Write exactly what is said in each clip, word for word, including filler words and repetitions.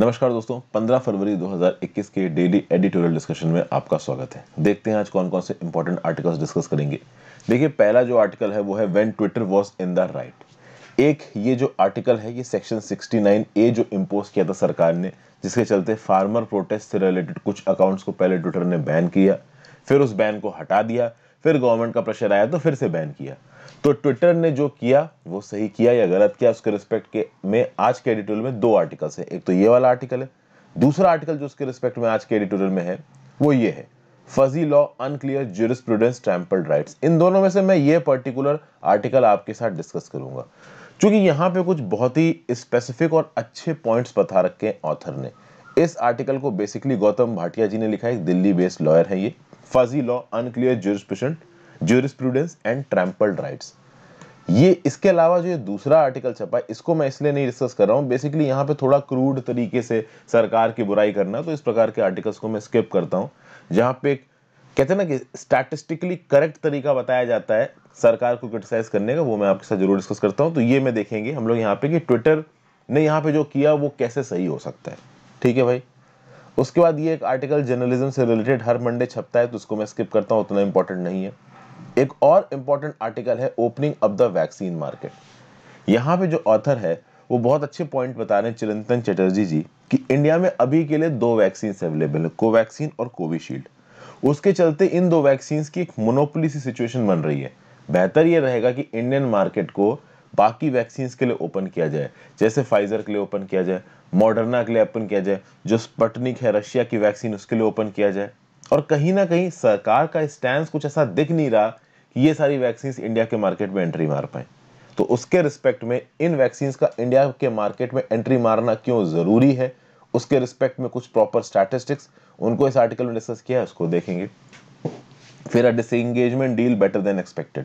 नमस्कार दोस्तों, पंद्रह फरवरी दो हज़ार इक्कीस के डेली एडिटोरियल डिस्कशन में आपका स्वागत है। देखते हैं आज कौन कौन से इंपॉर्टेंट आर्टिकल्स डिस्कस करेंगे। देखिए, पहला जो आर्टिकल है वो है when Twitter was in the right. एक ये जो आर्टिकल है ये सेक्शन सिक्सटी नाइन ए जो इम्पोज किया था सरकार ने, जिसके चलते फार्मर प्रोटेस्ट से रिलेटेड कुछ अकाउंट्स को पहले ट्विटर ने बैन किया, फिर उस बैन को हटा दिया, फिर गवर्नमेंट का प्रेशर आया तो फिर से बैन किया। तो ट्विटर ने जो किया वो सही किया या गलत किया उसके रिस्पेक्ट के में आज के एडिटोरियल में दो आर्टिकल्स है। एक तो ये वाला आर्टिकल है, दूसरा आर्टिकल जो उसके रिस्पेक्ट में आज के एडिटोरियल में है वो ये है fuzzy law unclear jurisprudence trampled rights. इन दोनों में से मैं ये पर्टिकुलर आर्टिकल आपके साथ डिस्कस करूंगा, क्योंकि यहाँ पे कुछ बहुत ही स्पेसिफिक और अच्छे पॉइंट्स बता रखे हैं ऑथर ने। इस आर्टिकल को बेसिकली गौतम भाटिया जी ने लिखा है, दिल्ली बेस्ड लॉयर है ये। Fuzzy law unclear jurisprudence jurisprudence and trampled rights. ये इसके अलावा जो ये दूसरा आर्टिकल छपा है इसको मैं इसलिए नहीं डिस्कस कर रहा हूँ, बेसिकली यहाँ पे थोड़ा क्रूड तरीके से सरकार की बुराई करना, तो इस प्रकार के आर्टिकल्स को मैं स्किप करता हूँ। जहाँ पे कहते हैं ना कि स्टैटिस्टिकली करेक्ट तरीका बताया जाता है सरकार को क्रिटिसाइज करने का, वो मैं आपके साथ जरूर डिस्कस करता हूँ। तो ये मैं देखेंगे हम लोग यहाँ पे कि ट्विटर ने यहाँ पे जो किया वो कैसे सही हो सकता है। ठीक है भाई, उसके बाद ये एक आर्टिकल जर्नलिज्म से रिलेटेड हर मंडे छपता है तो उसको मैं स्किप करता हूँ, उतना इंपॉर्टेंट नहीं है। एक और इम्पॉर्टेंट आर्टिकल है opening up the vaccine market. यहाँ पे जो ऑथर है वो बहुत अच्छे पॉइंट बता रहे हैं चिरंतन चटर्जी जी कि इंडिया में अभी के लिए दो वैक्सीन अवेलेबल है, कोवैक्सीन और कोविशील्ड। उसके चलते इन दो वैक्सीन की एक मोनोपोली सी सिचुएशन बन रही है। बेहतर ये रहेगा कि इंडियन मार्केट को बाकी वैक्सीन के लिए ओपन किया जाए, जैसे फाइजर के लिए ओपन किया जाए, मॉडर्ना के लिए ओपन किया जाए, जो स्पटनिक है रशिया की वैक्सीन उसके लिए ओपन किया जाए। और कहीं ना कहीं सरकार का स्टैंड कुछ ऐसा दिख नहीं रहा कि ये सारी वैक्सीन्स इंडिया के मार्केट में एंट्री मार पाएं, तो उसके रिस्पेक्ट में इन वैक्सीन्स का इंडिया के मार्केट में एंट्री मारना क्यों ज़रूरी है, उसके रिस्पेक्ट में कुछ प्रॉपर स्टैटिस्टिक्स उनको इस आर्टिकल में डिस्कस किया है, उसको देखेंगे। फिर a disengagement deal better than expected,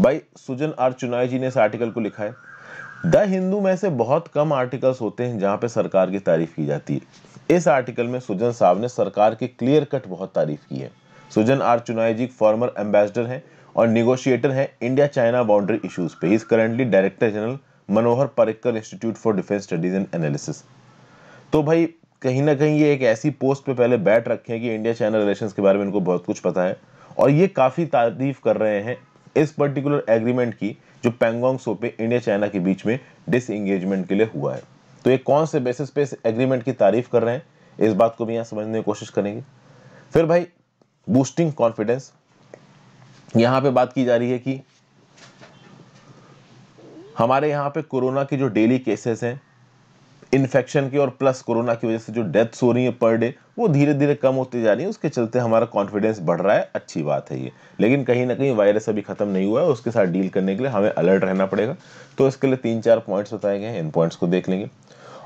भाई सुजन आर चुनाय जी ने इस आर्टिकल को लिखा है। द हिंदू में से बहुत कम आर्टिकल्स होते हैं जहाँ पे सरकार की तारीफ की जाती है। इस आर्टिकल में सुजन साहब ने सरकार की क्लियर कट बहुत तारीफ की है। Sujan R Chinoy ji former ambassador हैं और निगोशिएटर हैं इंडिया चाइना बाउंड्री इश्यूज पे। He is currently director general Manohar Parrikar institute for defence studies and analysis. तो भाई कहीं ना कहीं ये एक ऐसी पोस्ट पे पहले बैठ रखे हैं कि इंडिया चाइना रिलेशंस के बारे में इनको बहुत कुछ पता है, और ये काफ़ी तारीफ कर रहे हैं इस पर्टिकुलर एग्रीमेंट की जो पैंगोंग त्सो पे इंडिया चाइना के बीच में डिसएंगेजमेंट के लिए हुआ है। तो ये कौन से बेसिस पे इस एग्रीमेंट की तारीफ कर रहे हैं, इस बात को भी यहाँ समझने की कोशिश करेंगे। फिर भाई बूस्टिंग कॉन्फिडेंस, यहाँ पे बात की जा रही है कि हमारे यहाँ पे कोरोना के जो डेली केसेस हैं इन्फेक्शन के और प्लस कोरोना की वजह से जो डेथ्स हो रही है पर डे वो धीरे धीरे कम होती जा रही है, उसके चलते हमारा कॉन्फिडेंस बढ़ रहा है, अच्छी बात है ये। लेकिन कहीं ना कहीं वायरस अभी खत्म नहीं हुआ है, उसके साथ डील करने के लिए हमें अलर्ट रहना पड़ेगा। तो इसके लिए तीन चार पॉइंट्स बताए गए हैं, इन पॉइंट्स को देख लेंगे।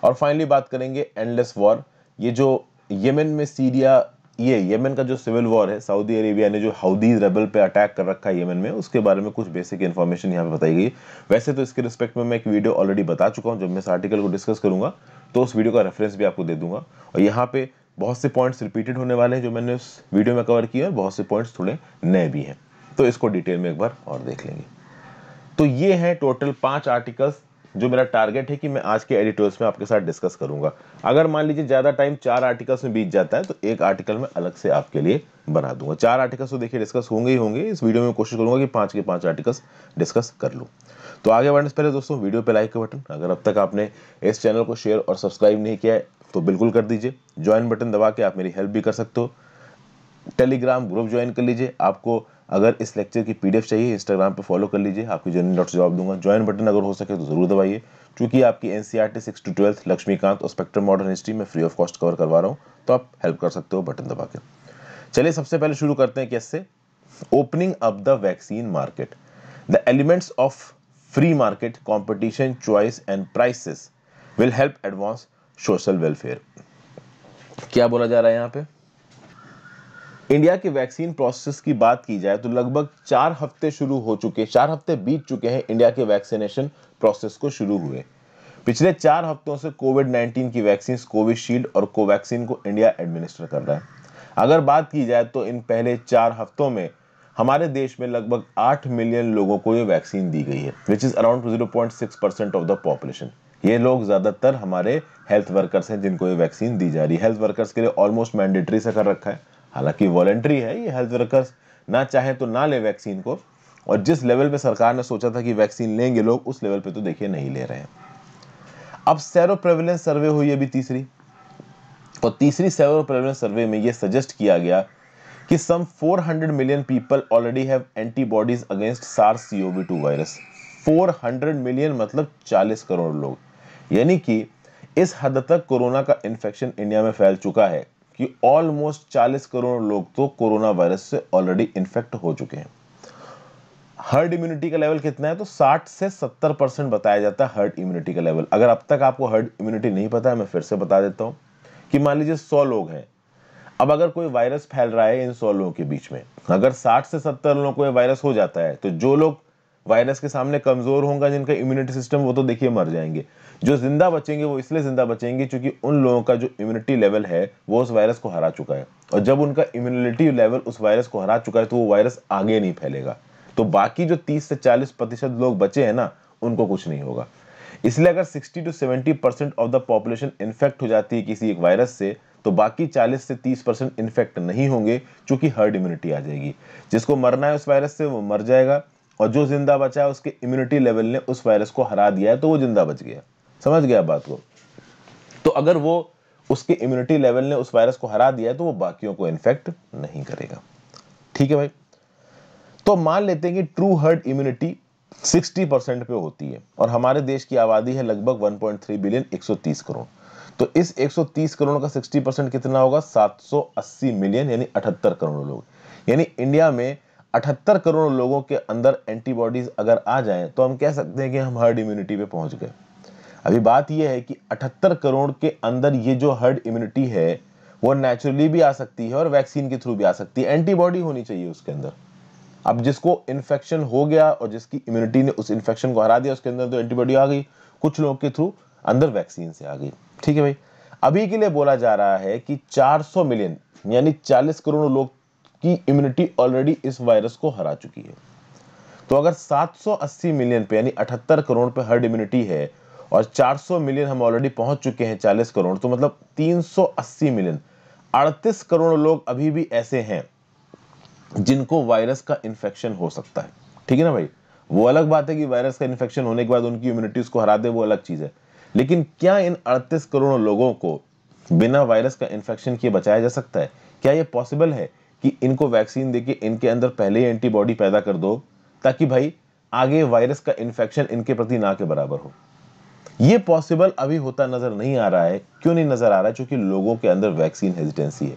और फाइनली बात करेंगे एंडलेस वॉर, ये जो येमेन में सीरिया ये येमेन का जो सिविल वॉर है, सऊदी अरेबिया ने जो हाउदीज रेबल पे अटैक कर रखा है येमेन में, उसके बारे में कुछ बेसिक इन्फॉर्मेशन यहाँ पे बताई गई। वैसे तो इसके रिस्पेक्ट में मैं एक वीडियो ऑलरेडी बता चुका हूँ, जब मैं इस आर्टिकल को डिस्कस करूँगा तो उस वीडियो का रेफरेंस भी आपको दे दूंगा। और यहाँ पे बहुत से पॉइंट्स रिपीटेड होने वाले हैं जो मैंने उस वीडियो में कवर किया, और बहुत से पॉइंट्स थोड़े नए भी हैं, तो इसको डिटेल में एक बार और देख लेंगे। तो ये हैं टोटल पाँच आर्टिकल्स जो मेरा टारगेट है कि मैं आज के एडिटोरियल्स में आपके साथ डिस्कस करूंगा। अगर मान लीजिए ज़्यादा टाइम चार आर्टिकल्स में बीत जाता है तो एक आर्टिकल में अलग से आपके लिए बना दूंगा। चार आर्टिकल्स तो देखिए डिस्कस होंगे ही होंगे, इस वीडियो में कोशिश करूंगा कि पाँच के पाँच आर्टिकल्स डिस्कस कर लूँ। तो आगे बढ़ने से पहले दोस्तों वीडियो पर लाइक का बटन, अगर अब तक आपने इस चैनल को शेयर और सब्सक्राइब नहीं किया है तो बिल्कुल कर दीजिए। ज्वाइन बटन दबा के आप मेरी हेल्प भी कर सकते हो। टेलीग्राम ग्रुप ज्वाइन कर लीजिए, आपको अगर इस लेक्चर की पीडीएफ चाहिए इंस्टाग्राम पे फॉलो कर लीजिए, आपकी जर्नी डॉट जवाब दूंगा। ज्वाइन बटन अगर हो सके तो जरूर दबाइए, क्योंकि आपकी NCERT six to twelfth Laxmikanth और स्पेक्ट्रम मॉडर्न हिस्ट्री में फ्री ऑफ कॉस्ट कवर करवा रहा हूँ, तो आप हेल्प कर सकते हो बटन दबा के। चलिए सबसे पहले शुरू करते हैं कैसे, opening up the vaccine market, the elements of free market competition choice and prices will help advance social welfare. क्या बोला जा रहा है यहाँ पे, इंडिया के वैक्सीन प्रोसेस की बात की जाए तो लगभग चार हफ्ते शुरू हो चुके चार हफ्ते बीत चुके हैं इंडिया के वैक्सीनेशन प्रोसेस को शुरू हुए। पिछले चार हफ्तों से कोविड नाइनटीन की वैक्सीन कोविशील्ड और कोवैक्सीन को इंडिया एडमिनिस्टर कर रहा है। अगर बात की जाए तो इन पहले चार हफ्तों में हमारे देश में लगभग आठ मिलियन लोगों को ये वैक्सीन दी गई है, which is around zero point six percent of the population. ये लोग ज़्यादातर हमारे हेल्थ वर्कर्स हैं जिनको ये वैक्सीन दी जा रही है। हेल्थ वर्कर्स के लिए ऑलमोस्ट मैंडेटरी से कर रखा है, हालांकि वॉलेंट्री है। ये हेल्थ वर्कर्स ना चाहे तो ना ले वैक्सीन को, और जिस लेवल पे सरकार ने सोचा था कि वैक्सीन लेंगे लोग, उस लेवल पे तो देखिए नहीं ले रहे हैं। अब सेरो प्रेवलेंस सर्वे हुई अभी तीसरी, और तीसरी सेरो प्रेवलेंस सर्वे में ये सजेस्ट किया गया कि some four hundred million people already have antibodies against SARS CoV two virus. Four hundred million मतलब चालीस करोड़ लोग, यानी कि इस हद तक कोरोना का इन्फेक्शन इंडिया में फैल चुका है कि ऑलमोस्ट चालीस करोड़ लोग तो कोरोना वायरस से ऑलरेडी इन्फेक्ट हो चुके हैं। हर्ड इम्यूनिटी का लेवल कितना है, तो साठ से सत्तर परसेंट बताया जाता है हर्ड इम्यूनिटी का लेवल। अगर अब तक आपको हर्ड इम्यूनिटी नहीं पता है, मैं फिर से बता देता हूँ कि मान लीजिए सौ लोग हैं। अब अगर कोई वायरस फैल रहा है इन सौ लोगों के बीच में, अगर साठ से सत्तर लोगों को वायरस हो जाता है, तो जो लोग वायरस के सामने कमजोर होंगे, जिनका इम्यूनिटी सिस्टम, वो तो देखिए मर जाएंगे। जो जिंदा बचेंगे वो इसलिए जिंदा बचेंगे क्योंकि उन लोगों का जो इम्यूनिटी लेवल है वो उस वायरस को हरा चुका है, और जब उनका इम्यूनिटी लेवल उस वायरस को हरा चुका है तो वो वायरस आगे नहीं फैलेगा। तो बाकी जो तीस से चालीस प्रतिशत लोग बचे हैं ना, उनको कुछ नहीं होगा। इसलिए अगर sixty to seventy percent of the population infect हो जाती है किसी एक वायरस से, तो बाकी चालीस से तीस परसेंट इन्फेक्ट नहीं होंगे क्योंकि हर्ड इम्यूनिटी आ जाएगी। जिसको मरना है उस वायरस से वो मर जाएगा, और जो जिंदा बचा है उसके इम्यूनिटी लेवल ने उस वायरस को हरा दिया है, तो वो जिंदा बच गया। समझ गया बात को? तो अगर वो उसके इम्यूनिटी लेवल ने उस वायरस को हरा दिया है तो वो बाकियों को इन्फेक्ट नहीं करेगा। ठीक है भाई, तो मान लेते हैं कि ट्रू हर्ड इम्यूनिटी साठ परसेंट पे होती है, और हमारे देश की आबादी है लगभग वन पॉइंट थ्री बिलियन, एक सौ तीस करोड़। तो इस एक सौ तीस करोड़ का साठ परसेंट कितना होगा, सात सौ अस्सी मिलियन यानी अठहत्तर करोड़ लोग। यानी इंडिया में अठहत्तर करोड़ लोगों के अंदर एंटीबॉडीज अगर आ जाएं तो हम कह सकते हैं कि हम हर्ड इम्यूनिटी पे पहुंच गए। अभी बात यह है कि अठहत्तर करोड़ के अंदर ये जो हर्ड इम्यूनिटी है वो नेचुरली भी आ सकती है और वैक्सीन के थ्रू भी आ सकती है। एंटीबॉडी होनी चाहिए उसके अंदर। अब जिसको इन्फेक्शन हो गया और जिसकी इम्यूनिटी ने उस इन्फेक्शन को हरा दिया, उसके अंदर तो एंटीबॉडी आ गई, कुछ लोगों के थ्रू अंदर वैक्सीन से आ गई। ठीक है भाई, अभी के लिए बोला जा रहा है कि चार सौ मिलियन यानी चालीस करोड़ लोग की इम्यूनिटी ऑलरेडी इस वायरस को हरा चुकी है। तो अगर सात सौ अस्सी मिलियन पे यानी अठहत्तर करोड़ पे हर्ड इम्यूनिटी है और चार सौ मिलियन हम ऑलरेडी पहुंच चुके हैं चालीस करोड़, तो मतलब तीन सौ अस्सी मिलियन, अड़तीस करोड़ लोग अभी भी ऐसे हैं जिनको वायरस का इन्फेक्शन हो सकता है। ठीक है ना भाई, वो अलग बात है कि वायरस का इन्फेक्शन होने के बाद उनकी इम्यूनिटी उसको हरा दे, वो अलग चीज़ है। लेकिन क्या इन अड़तीस करोड़ लोगों को बिना वायरस का इन्फेक्शन किए बचाया जा सकता है? क्या ये पॉसिबल है कि इनको वैक्सीन देके इनके अंदर पहले ही एंटीबॉडी पैदा कर दो ताकि भाई आगे वायरस का इन्फेक्शन इनके प्रति ना के बराबर हो? ये पॉसिबल अभी होता नज़र नहीं आ रहा है। क्यों नहीं नज़र आ रहा है? क्योंकि लोगों के अंदर वैक्सीन हेजिटेंसी है।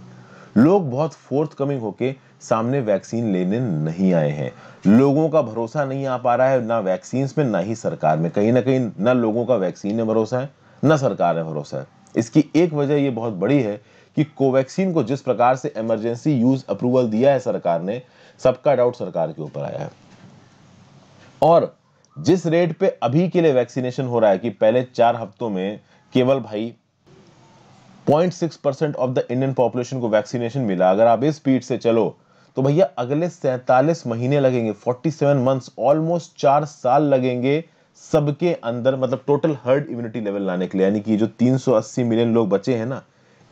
लोग बहुत फोर्थकमिंग होके सामने वैक्सीन लेने नहीं आए हैं। लोगों का भरोसा नहीं आ पा रहा है, ना वैक्सीन में ना ही सरकार में। कहीं ना कहीं ना लोगों का वैक्सीन में भरोसा है ना सरकार में भरोसा है। इसकी एक वजह ये बहुत बड़ी है कि कोवैक्सीन को जिस प्रकार से इमरजेंसी यूज अप्रूवल दिया है सरकार ने, सबका डाउट सरकार के ऊपर आया है। और जिस रेट पे अभी के लिए वैक्सीनेशन हो रहा है कि पहले चार हफ्तों में केवल भाई point six percent of the Indian population को वैक्सीनेशन मिला, अगर आप इस स्पीड से चलो तो भैया अगले सैंतालीस महीने लगेंगे, फोर्टी सेवन मंथ्स, ऑलमोस्ट चार साल लगेंगे सबके अंदर, मतलब टोटल हर्ड इम्यूनिटी लेवल लाने के लिए। यानी कि जो तीन सौ अस्सी मिलियन लोग बचे हैं ना,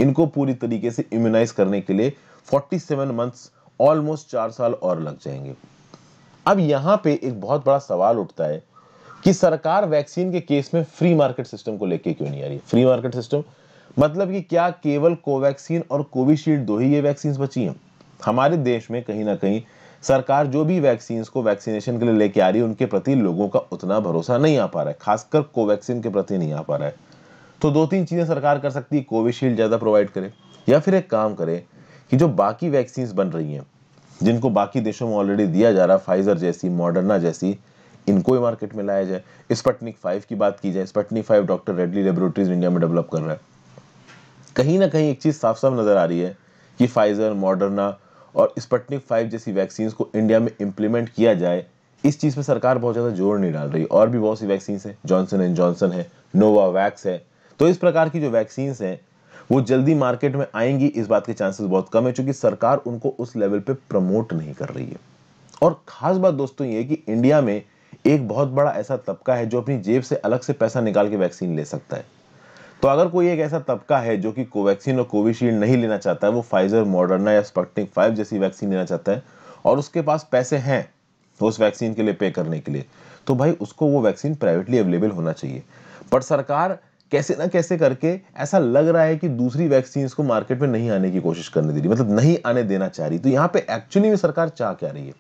इनको पूरी तरीके से इम्यूनाइज करने के लिए फोर्टी सेवन मंथ्स, ऑलमोस्ट चार साल और लग जाएंगे। अब यहाँ पे एक बहुत बड़ा सवाल उठता है कि सरकार वैक्सीन के केस में फ्री मार्केट सिस्टम को लेकर क्यों नहीं आ रही है? फ्री मार्केट सिस्टम मतलब कि क्या केवल कोवैक्सीन और कोविशील्ड दो ही ये वैक्सीन्स बची हैं? हमारे देश में कहीं ना कहीं सरकार जो भी वैक्सीन्स को वैक्सीनेशन के लिए लेके आ रही है, उनके प्रति लोगों का उतना भरोसा नहीं आ पा रहा है, खासकर कोवैक्सीन के प्रति नहीं आ पा रहा है। तो दो तीन चीज़ें सरकार कर सकती है, कोविशील्ड ज़्यादा प्रोवाइड करे, या फिर एक काम करे कि जो बाकी वैक्सीन्स बन रही हैं जिनको बाकी देशों में ऑलरेडी दिया जा रहा है, फाइजर जैसी, मॉडर्ना जैसी, इनको ही मार्केट में लाया जाए। स्पुतनिक फाइव की बात की जाए, Sputnik five doctor Reddy laboratories India में डेवलप कर रहा है। कहीं ना कहीं एक चीज़ साफ साफ नज़र आ रही है कि फाइजर, मॉडर्ना और स्पुतनिक फाइव जैसी वैक्सीन्स को इंडिया में इम्प्लीमेंट किया जाए, इस चीज़ पे सरकार बहुत ज़्यादा जोर नहीं डाल रही। और भी बहुत सी वैक्सीन्स हैं, जॉनसन एंड जॉनसन है, नोवा वैक्स है, तो इस प्रकार की जो वैक्सीन्स हैं वो जल्दी मार्केट में आएंगी, इस बात के चांसेस बहुत कम है, चूँकि सरकार उनको उस लेवल पर प्रमोट नहीं कर रही है। और ख़ास बात दोस्तों ये कि इंडिया में एक बहुत बड़ा ऐसा तबका है जो अपनी जेब से अलग से पैसा निकाल के वैक्सीन ले सकता है। तो अगर कोई एक ऐसा तबका है जो कि कोवैक्सीन और कोविशील्ड नहीं लेना चाहता है, वो फाइजर, मॉडर्ना या स्पुटनिक फाइव जैसी वैक्सीन लेना चाहता है और उसके पास पैसे हैं उस वैक्सीन के लिए पे करने के लिए, तो भाई उसको वो वैक्सीन प्राइवेटली अवेलेबल होना चाहिए। पर सरकार कैसे ना कैसे करके ऐसा लग रहा है कि दूसरी वैक्सीन को मार्केट में नहीं आने की कोशिश करने दे रही, मतलब नहीं आने देना चाह रही। तो यहाँ पे एक्चुअली में सरकार चाह क्या रही है?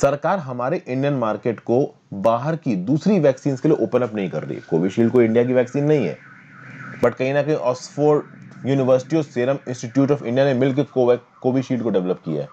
सरकार हमारे इंडियन मार्केट को बाहर की दूसरी वैक्सीन के लिए ओपन अप नहीं कर रही। कोविशील्ड को इंडिया की वैक्सीन नहीं है, बट कहीं ना कहीं ऑक्सफोर्ड यूनिवर्सिटी और सीरम इंस्टीट्यूट ऑफ इंडिया ने मिलकर कोविशील्ड को डेवलप किया है।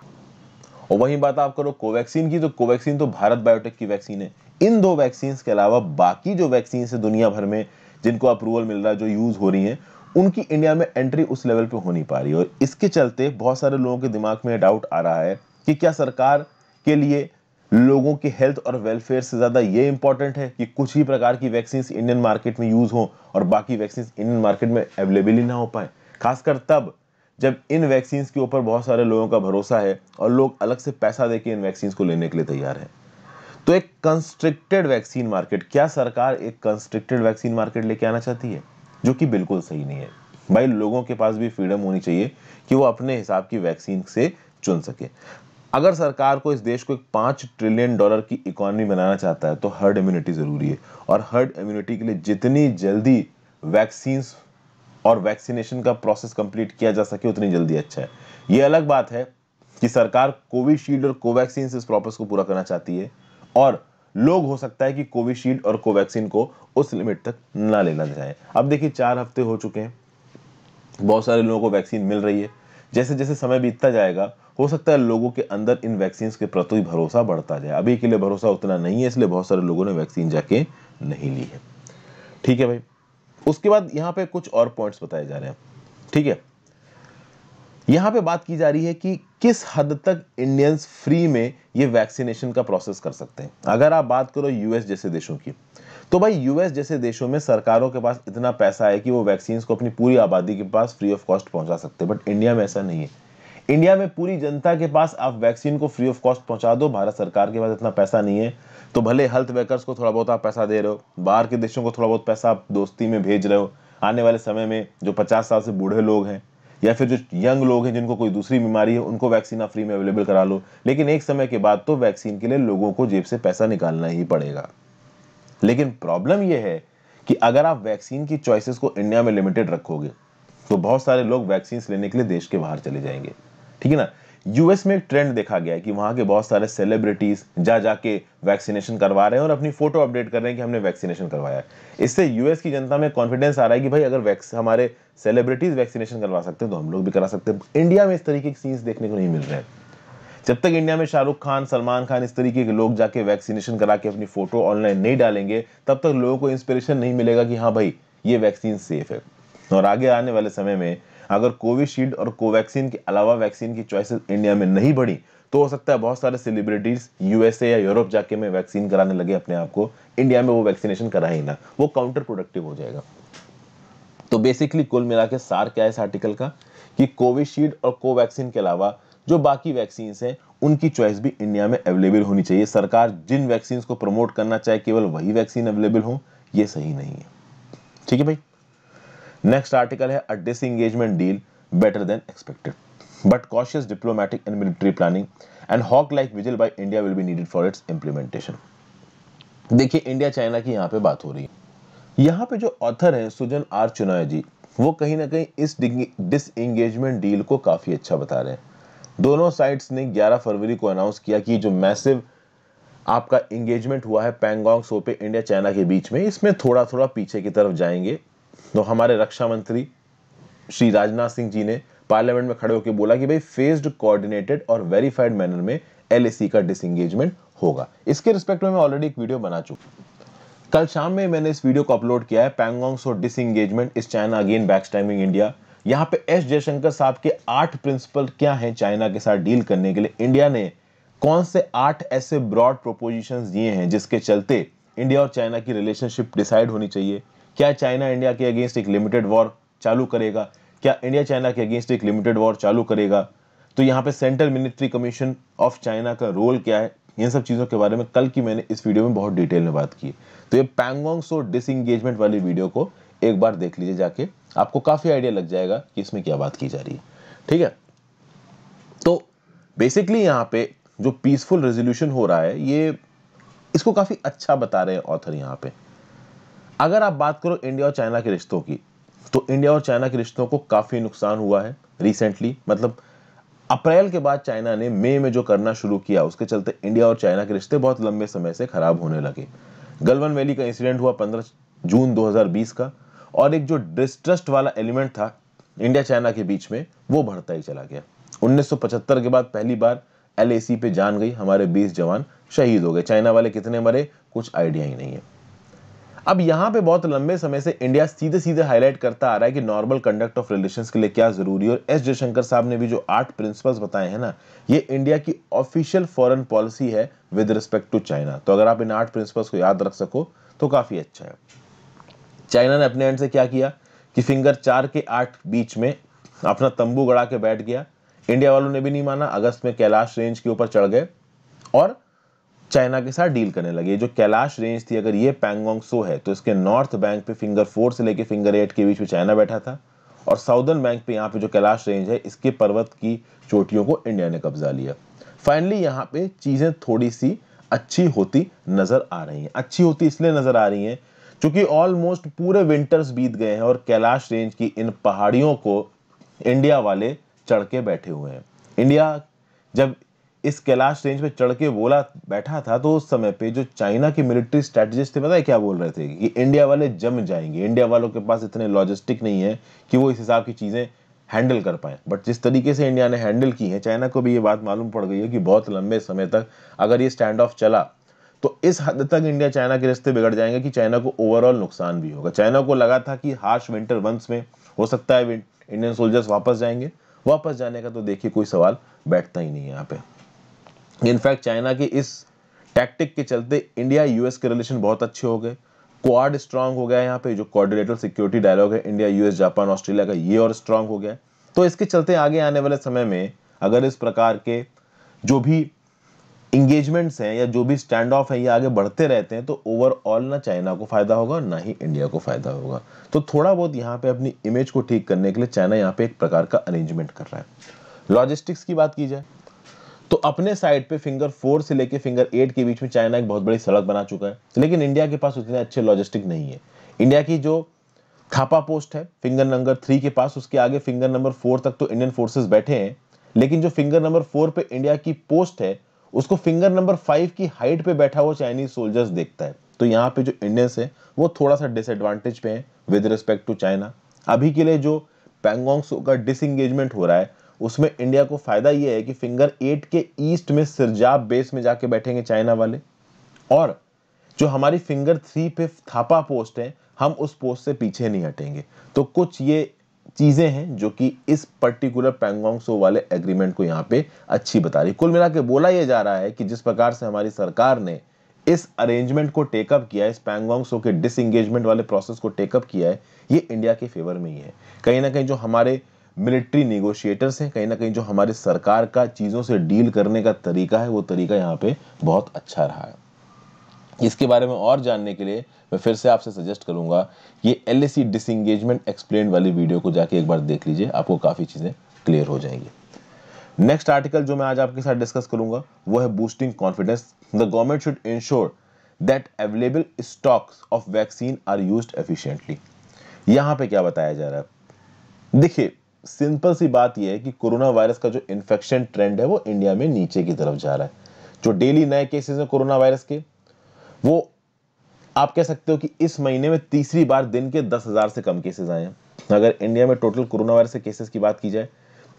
और वहीं बात आप करो कोवैक्सीन की, तो कोवैक्सीन तो भारत बायोटेक की वैक्सीन है। इन दो वैक्सीन के अलावा बाकी जो वैक्सीन है दुनिया भर में जिनको अप्रूवल मिल रहा है, जो यूज हो रही हैं, उनकी इंडिया में एंट्री उस लेवल पे हो नहीं पा रही है। और इसके चलते बहुत सारे लोगों के दिमाग में डाउट आ रहा है कि क्या सरकार के लिए लोगों की हेल्थ और वेलफेयर से ज़्यादा ये इंपॉर्टेंट है कि कुछ ही प्रकार की वैक्सीन इंडियन मार्केट में यूज़ हो और बाकी वैक्सीन इंडियन मार्केट में अवेलेबल ही ना हो पाए, खासकर तब जब इन वैक्सीन के ऊपर बहुत सारे लोगों का भरोसा है और लोग अलग से पैसा दे के इन वैक्सीन को लेने के लिए तैयार हैं। तो एक कंस्ट्रिक्टेड वैक्सीन मार्केट, क्या सरकार एक कंस्ट्रिक्टेड वैक्सीन मार्केट लेके आना चाहती है? जो कि बिल्कुल सही नहीं है भाई। लोगों के पास भी फ्रीडम होनी चाहिए कि वो अपने हिसाब की वैक्सीन से चुन सके। अगर सरकार को इस देश को एक पाँच ट्रिलियन डॉलर की इकोनॉमी बनाना चाहता है तो हर्ड इम्यूनिटी ज़रूरी है, और हर्ड इम्यूनिटी के लिए जितनी जल्दी वैक्सीन और वैक्सीनेशन का प्रोसेस कंप्लीट किया जा सके उतनी जल्दी अच्छा है। ये अलग बात है कि सरकार कोविशील्ड और कोवैक्सीन से इस प्रोसेस को पूरा करना चाहती है और लोग हो सकता है कि कोविशील्ड और कोवैक्सीन को उस लिमिट तक ना लेना चाहें। अब देखिए चार हफ्ते हो चुके हैं, बहुत सारे लोगों को वैक्सीन मिल रही है। जैसे जैसे समय बीतता जाएगा हो सकता है लोगों के अंदर इन वैक्सीन के प्रति भरोसा बढ़ता जाए। अभी के लिए भरोसा उतना नहीं है, इसलिए बहुत सारे लोगों ने वैक्सीन जाके नहीं ली है। ठीक है भाई, उसके बाद यहाँ पे कुछ और पॉइंट्स बताए जा रहे हैं। ठीक है, यहाँ पे बात की जा रही है कि किस हद तक इंडियंस फ्री में ये वैक्सीनेशन का प्रोसेस कर सकते हैं। अगर आप बात करो यूएस जैसे देशों की, तो भाई यूएस जैसे देशों में सरकारों के पास इतना पैसा है कि वो वैक्सीन को अपनी पूरी आबादी के पास फ्री ऑफ कॉस्ट पहुंचा सकते हैं। बट इंडिया में ऐसा नहीं है। इंडिया में पूरी जनता के पास आप वैक्सीन को फ्री ऑफ कॉस्ट पहुंचा दो, भारत सरकार के पास इतना पैसा नहीं है। तो भले हेल्थ वर्कर्स को थोड़ा बहुत आप पैसा दे रहे हो, बाहर के देशों को थोड़ा बहुत पैसा आप दोस्ती में भेज रहे हो। आने वाले समय में जो पचास साल से बूढ़े लोग हैं या फिर जो यंग लोग हैं जिनको कोई दूसरी बीमारी है, उनको वैक्सीन आप फ्री में अवेलेबल करा लो। लेकिन एक समय के बाद तो वैक्सीन के लिए लोगों को जेब से पैसा निकालना ही पड़ेगा। लेकिन प्रॉब्लम यह है कि अगर आप वैक्सीन की चॉइसेस को इंडिया में लिमिटेड रखोगे तो बहुत सारे लोग वैक्सीन लेने के लिए देश के बाहर चले जाएंगे। ठीक है ना, यूएस में एक ट्रेंड देखा गया है कि वहाँ के बहुत सारे सेलिब्रिटीज जा जाके वैक्सीनेशन करवा रहे हैं और अपनी फोटो अपडेट कर रहे हैं कि हमने वैक्सीनेशन करवाया है। इससे यूएस की जनता में कॉन्फिडेंस आ रहा है कि भाई अगर हमारे सेलिब्रिटीज वैक्सीनेशन करवा सकते हैं तो हम लोग भी करा सकते हैं। इंडिया में इस तरीके के सीन्स देखने को नहीं मिल रहे हैं। जब तक इंडिया में शाहरुख खान, सलमान खान, इस तरीके के लोग जाके वैक्सीनेशन करा के अपनी फोटो ऑनलाइन नहीं डालेंगे, तब तक लोगों को इंस्पिरेशन नहीं मिलेगा कि हाँ भाई ये वैक्सीन सेफ है। और आगे आने वाले समय में अगर कोविशील्ड और कोवैक्सीन के अलावा वैक्सीन की चॉइसेस इंडिया में नहीं बढ़ी तो हो सकता है बहुत सारे सेलिब्रिटीज यूएसए या यूरोप जाके में वैक्सीन कराने लगे अपने आप को, इंडिया में वो वैक्सीनेशन कराए ही ना, वो काउंटर प्रोडक्टिव हो जाएगा। तो बेसिकली कुल मिला के सार क्या है इस आर्टिकल का कि कोविशील्ड और कोवैक्सीन के अलावा जो बाकी वैक्सीन हैं उनकी चॉइस भी इंडिया में अवेलेबल होनी चाहिए। सरकार जिन वैक्सीन को प्रमोट करना चाहे केवल वही वैक्सीन अवेलेबल हो, ये सही नहीं है। ठीक है भाई, नेक्स्ट आर्टिकल है a disengagement deal better than expected but cautious diplomatic and military planning and hawk like vigil by India will be needed for its implementation. देखिए इंडिया चाइना की यहाँ पे बात हो रही है। यहाँ पे जो ऑथर हैं सुजन आर चिनॉय जी, वो कहीं ना कहीं इस डिसएंगेजमेंट डील को काफी अच्छा बता रहे हैं। दोनों साइड्स ने ग्यारह फरवरी को अनाउंस किया कि जो मैसिव आपका एंगेजमेंट हुआ है पैंगोंग त्सो पे इंडिया चाइना के बीच में, इसमें थोड़ा थोड़ा पीछे की तरफ जाएंगे। तो हमारे रक्षा मंत्री श्री राजनाथ सिंह जी ने पार्लियामेंट में खड़े होकर बोला कि भाई फेज्ड, कोऑर्डिनेटेड और वेरीफाइड मैनर में एलएसी का डिसएंगेजमेंट होगा। इसके रिस्पेक्ट में मैं ऑलरेडी एक वीडियो बना चुका, कल शाम में मैंने इस वीडियो को अपलोड किया है। Pangong Tso disengagement is China again backstabbing India. यहाँ पे एस जयशंकर साहब के आठ प्रिंसिपल क्या हैं चाइना के साथ डील करने के लिए, इंडिया ने कौन से आठ ऐसे ब्रॉड प्रोपोजिशंस दिए हैं जिसके चलते इंडिया और चाइना की रिलेशनशिप डिसाइड होनी चाहिए। क्या चाइना इंडिया के अगेंस्ट एक लिमिटेड वॉर चालू करेगा? क्या इंडिया चाइना के अगेंस्ट एक लिमिटेड वॉर चालू करेगा? तो यहाँ पे central military commission of China का रोल क्या है? इन सब चीज़ों के बारे में कल की मैंने इस वीडियो में बहुत डिटेल में बात की। तो ये पैंगोंग सो डिसएंगेजमेंट वाली वीडियो को एक बार देख लीजिए जाके, आपको काफ़ी आइडिया लग जाएगा कि इसमें क्या बात की जा रही है। ठीक है, तो बेसिकली यहाँ पे जो पीसफुल रेजोल्यूशन हो रहा है, ये इसको काफ़ी अच्छा बता रहे हैं ऑथर यहाँ पे। अगर आप बात करो इंडिया और चाइना के रिश्तों की, तो इंडिया और चाइना के रिश्तों को काफ़ी नुकसान हुआ है रिसेंटली। मतलब अप्रैल के बाद चाइना ने मई में जो करना शुरू किया, उसके चलते इंडिया और चाइना के रिश्ते बहुत लंबे समय से खराब होने लगे। गलवान वैली का इंसिडेंट हुआ पंद्रह जून दो हज़ार बीस का, और एक जो डिस्ट्रस्ट वाला एलिमेंट था इंडिया चाइना के बीच में, वो बढ़ता ही चला गया। उन्नीस सौ पचहत्तर के बाद पहली बार एल ए सी पे जान गई, हमारे बीस जवान शहीद हो गए। चाइना वाले कितने मरे कुछ आइडिया ही नहीं है। अब यहाँ पे बहुत लंबे समय से इंडिया सीधे सीधे हाईलाइट करता आ रहा है कि नॉर्मल कंडक्ट ऑफ रिलेशंस के लिए क्या जरूरी है, और एस जयशंकर साहब ने भी जो आठ प्रिंसिपल्स बताए हैं ना, ये इंडिया की ऑफिशियल फॉरेन पॉलिसी है विद रिस्पेक्ट टू चाइना। तो अगर आप इन आठ प्रिंसिपल्स को याद रख सको तो काफ़ी अच्छा है। चाइना ने अपने एंड से क्या किया कि फिंगर चार के आठ बीच में अपना तंबू गड़ा के बैठ गया। इंडिया वालों ने भी नहीं माना, अगस्त में कैलाश रेंज के ऊपर चढ़ गए और चाइना के साथ डील करने लगे। जो कैलाश रेंज थी, अगर ये पैंगोंग सो है, तो इसके नॉर्थ बैंक पे फिंगर फोर से लेके फिंगर एट के बीच में चाइना बैठा था, और साउदर्न बैंक पे यहाँ पे जो कैलाश रेंज है, इसके पर्वत की चोटियों को इंडिया ने कब्जा लिया। फाइनली यहाँ पे चीज़ें थोड़ी सी अच्छी होती नज़र आ रही हैं। अच्छी होती इसलिए नज़र आ रही हैं क्योंकि ऑलमोस्ट पूरे विंटर्स बीत गए हैं और कैलाश रेंज की इन पहाड़ियों को इंडिया वाले चढ़ के बैठे हुए हैं। इंडिया जब इस कैलाश रेंज पे चढ़ के बोला बैठा था, तो उस समय पे जो चाइना के मिलिट्री स्ट्रेटजिस्ट थे, पता है क्या बोल रहे थे कि इंडिया वाले जम जाएंगे, इंडिया वालों के पास इतने लॉजिस्टिक नहीं है कि वो इस हिसाब की चीज़ें हैंडल कर पाएँ। बट जिस तरीके से इंडिया ने हैंडल की है, चाइना को भी ये बात मालूम पड़ गई है कि बहुत लंबे समय तक अगर ये स्टैंड ऑफ चला तो इस हद तक इंडिया चाइना के रिश्ते बिगड़ जाएंगे कि चाइना को ओवरऑल नुकसान भी होगा। चाइना को लगा था कि हार्श विंटर वंस में हो सकता है इंडियन सोल्जर्स वापस जाएंगे, वापस जाने का तो देखिए कोई सवाल बैठता ही नहीं है यहाँ पे। इनफैक्ट चाइना के इस टैक्टिक के चलते इंडिया यूएस के रिलेशन बहुत अच्छे हो गए, क्वाड स्ट्रांग हो गया। यहाँ पे जो क्वाड्रिलेटरल सिक्योरिटी डायलॉग है इंडिया यूएस जापान ऑस्ट्रेलिया का, ये और स्ट्रांग हो गया। तो इसके चलते आगे आने वाले समय में अगर इस प्रकार के जो भी इंगेजमेंट्स हैं या जो भी स्टैंड ऑफ है, ये आगे बढ़ते रहते हैं, तो ओवरऑल ना चाइना को फ़ायदा होगा ना ही इंडिया को फ़ायदा होगा। तो थोड़ा बहुत यहाँ पे अपनी इमेज को ठीक करने के लिए चाइना यहाँ पे एक प्रकार का अरेंजमेंट कर रहा है। लॉजिस्टिक्स की बात की जाए तो अपने साइड पे फिंगर फोर से लेके फिंगर एट के बीच में चाइना एक बहुत बड़ी सड़क बना चुका है, लेकिन इंडिया के पास उतने अच्छे लॉजिस्टिक नहीं है। इंडिया की जो थापा पोस्ट है फिंगर नंबर थ्री के पास, उसके आगे फिंगर नंबर फोर तक तो इंडियन फोर्सेस बैठे हैं, लेकिन जो फिंगर नंबर फोर पे इंडिया की पोस्ट है, उसको फिंगर नंबर फाइव की हाइट पे बैठा हुआ चाइनीज सोल्जर्स देखता है। तो यहाँ पे जो इंडियंस है वो थोड़ा सा डिसएडवांटेज पे है विद रिस्पेक्ट टू चाइना। अभी के लिए जो पैंगोंग सो का डिसएंगेजमेंट हो रहा है, उसमें इंडिया को फायदा ये है कि फिंगर एट के ईस्ट में सिरजाब बेस में जाके बैठेंगे चाइना वाले, और जो हमारी फिंगर थ्री पे थापा पोस्ट है, हम उस पोस्ट से पीछे नहीं हटेंगे। तो कुछ ये चीज़ें हैं जो कि इस पर्टिकुलर पैंगोंग सो वाले एग्रीमेंट को यहाँ पे अच्छी बता रही। कुल मिला के बोला यह जा रहा है कि जिस प्रकार से हमारी सरकार ने इस अरेंजमेंट को टेकअप किया है, इस पैंगोंग सो के डिसएंगेजमेंट वाले प्रोसेस को टेकअप किया है, ये इंडिया के फेवर में ही है। कहीं ना कहीं जो हमारे मिलिट्री निगोशिएटर्स हैं, कहीं ना कहीं जो हमारे सरकार का चीज़ों से डील करने का तरीका है, वो तरीका यहाँ पे बहुत अच्छा रहा है। इसके बारे में और जानने के लिए मैं फिर से आपसे सजेस्ट करूँगा, ये L A C disengagement explain वाली वीडियो को जाके एक बार देख लीजिए, आपको काफ़ी चीज़ें क्लियर हो जाएंगी। नेक्स्ट आर्टिकल जो मैं आज आपके साथ डिस्कस करूँगा वो है boosting confidence, the government should ensure that available stocks of vaccine are used efficiently. यहाँ पे क्या बताया जा रहा है, देखिए सिंपल सी बात यह है कि कोरोना वायरस का जो इन्फेक्शन ट्रेंड है वो इंडिया में नीचे की तरफ जा रहा है। जो डेली नए केसेस हैं कोरोना वायरस के, वो आप कह सकते हो कि इस महीने में तीसरी बार दिन के दस हज़ार से कम केसेस आए हैं। अगर इंडिया में टोटल कोरोना वायरस के केसेस की बात की जाए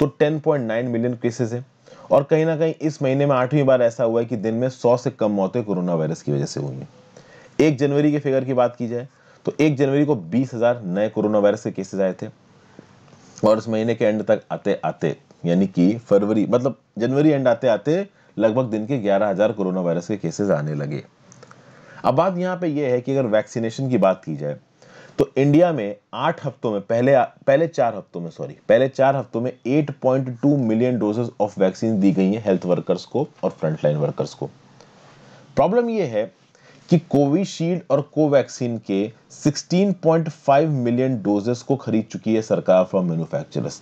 तो दस पॉइंट नौ मिलियन केसेस हैं, और कहीं ना कहीं इस महीने में आठवीं बार ऐसा हुआ है कि दिन में सौ से कम मौतें कोरोना वायरस की वजह से हुई हैं। एक जनवरी के फिगर की बात की जाए तो एक जनवरी को बीस हज़ार नए कोरोना वायरस के केसेज आए थे, और इस महीने के एंड तक आते आते यानी कि फरवरी मतलब जनवरी एंड आते आते लगभग दिन के ग्यारह हज़ार कोरोना वायरस के केसेस आने लगे। अब बात यहाँ पे ये है कि अगर वैक्सीनेशन की बात की जाए तो इंडिया में आठ हफ्तों में पहले पहले चार हफ्तों में सॉरी पहले चार हफ्तों में eight point two million doses of vaccine दी गई हैं हेल्थ वर्कर्स को और फ्रंटलाइन वर्कर्स को। प्रॉब्लम यह है कि कोविशील्ड और कोवैक्सीन के सोलह पॉइंट पाँच मिलियन डोजेस को खरीद चुकी है सरकार फ्रॉम मैन्युफैक्चरर्स।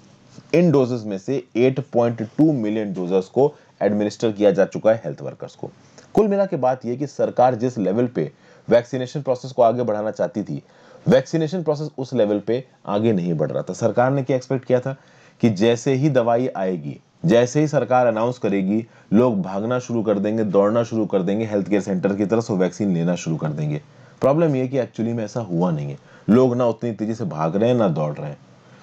इन डोजेस में से आठ पॉइंट दो मिलियन डोजेस को एडमिनिस्टर किया जा चुका है हेल्थ वर्कर्स को। कुल मिला के बात यह कि सरकार जिस लेवल पे वैक्सीनेशन प्रोसेस को आगे बढ़ाना चाहती थी, वैक्सीनेशन प्रोसेस उस लेवल पे आगे नहीं बढ़ रहा था। सरकार ने क्या एक्सपेक्ट किया था कि जैसे ही दवाई आएगी, जैसे ही सरकार अनाउंस करेगी, लोग भागना शुरू कर देंगे, दौड़ना शुरू कर देंगे हेल्थ केयर सेंटर की तरफ, वैक्सीन लेना शुरू कर देंगे। प्रॉब्लम यह कि एक्चुअली में ऐसा हुआ नहीं है, लोग ना उतनी तेजी से भाग रहे हैं ना दौड़ रहे हैं।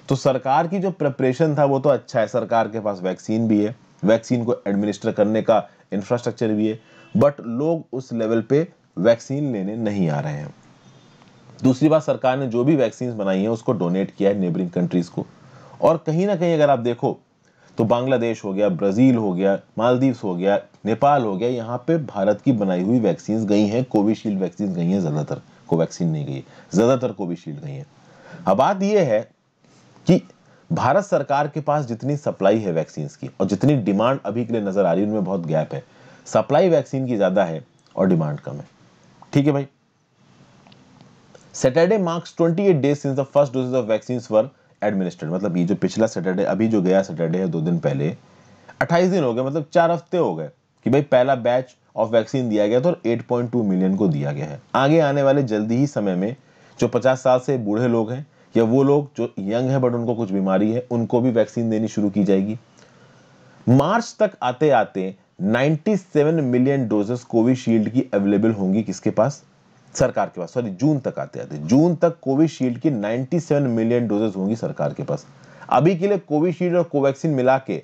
तो सरकार की जो प्रिपरेशन था वो तो अच्छा है, सरकार के पास वैक्सीन भी है, वैक्सीन को एडमिनिस्टर करने का इंफ्रास्ट्रक्चर भी है, बट लोग उस लेवल पे वैक्सीन लेने नहीं आ रहे हैं। दूसरी बात, सरकार ने जो भी वैक्सीन बनाई है उसको डोनेट किया है नेबरिंग कंट्रीज को, और कहीं ना कहीं अगर आप देखो तो बांग्लादेश हो गया, ब्राज़ील हो गया, मालदीव्स हो गया, नेपाल हो गया, यहाँ पे भारत की बनाई हुई वैक्सीन गई हैं। कोविशील्ड वैक्सीन गई हैं ज़्यादातर, कोवैक्सीन नहीं गई, ज़्यादातर कोविशील्ड गई हैं। अब बात यह है कि भारत सरकार के पास जितनी सप्लाई है वैक्सीन की और जितनी डिमांड अभी के लिए नज़र आ रही है, उनमें बहुत गैप है। सप्लाई वैक्सीन की ज़्यादा है और डिमांड कम है। ठीक है भाई। Saturday marks twenty eight days since the first doses of vaccine were administered. मतलब ये जो पिछला सैटरडे, अभी जो गया सैटरडे है, दो दिन पहले, अट्ठाईस दिन हो गए, मतलब चार हफ्ते हो गए कि भाई पहला बैच ऑफ वैक्सीन दिया गया था और आठ पॉइंट दो मिलियन को दिया गया है। आगे आने वाले जल्दी ही समय में जो पचास साल से बूढ़े लोग हैं या वो लोग जो यंग है बट उनको कुछ बीमारी है, उनको भी वैक्सीन देनी शुरू की जाएगी। मार्च तक आते आते ninety seven million doses Covishield की अवेलेबल होंगी। किसके पास? सरकार के पास। सॉरी, जून तक आते आते जून तक कोविशील्ड की सत्तानवे मिलियन डोजेस होंगी सरकार के पास। अभी के लिए कोविशील्ड और कोवैक्सीन मिला के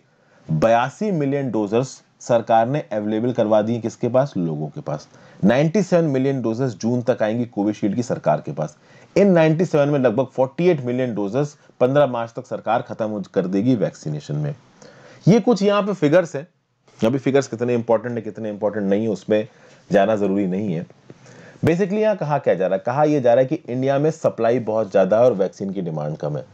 बयासी मिलियन डोजेस सरकार ने अवेलेबल करवा दी। किसके पास? लोगों के पास। सत्तानवे मिलियन डोजेस जून तक आएंगी कोविशील्ड की सरकार के पास। इन सत्तानवे में लगभग अड़तालीस मिलियन डोजेस पंद्रह मार्च तक सरकार खत्म कर देगी वैक्सीनेशन में। ये कुछ यहाँ पे फिगर्स है। अभी फिगर्स कितने इंपॉर्टेंट है, कितने इंपॉर्टेंट नहीं है, उसमें जाना जरूरी नहीं है। बेसिकली यहाँ कहा क्या जा रहा है? कहा यह जा रहा है कि इंडिया में सप्लाई बहुत ज़्यादा है और वैक्सीन की डिमांड कम है।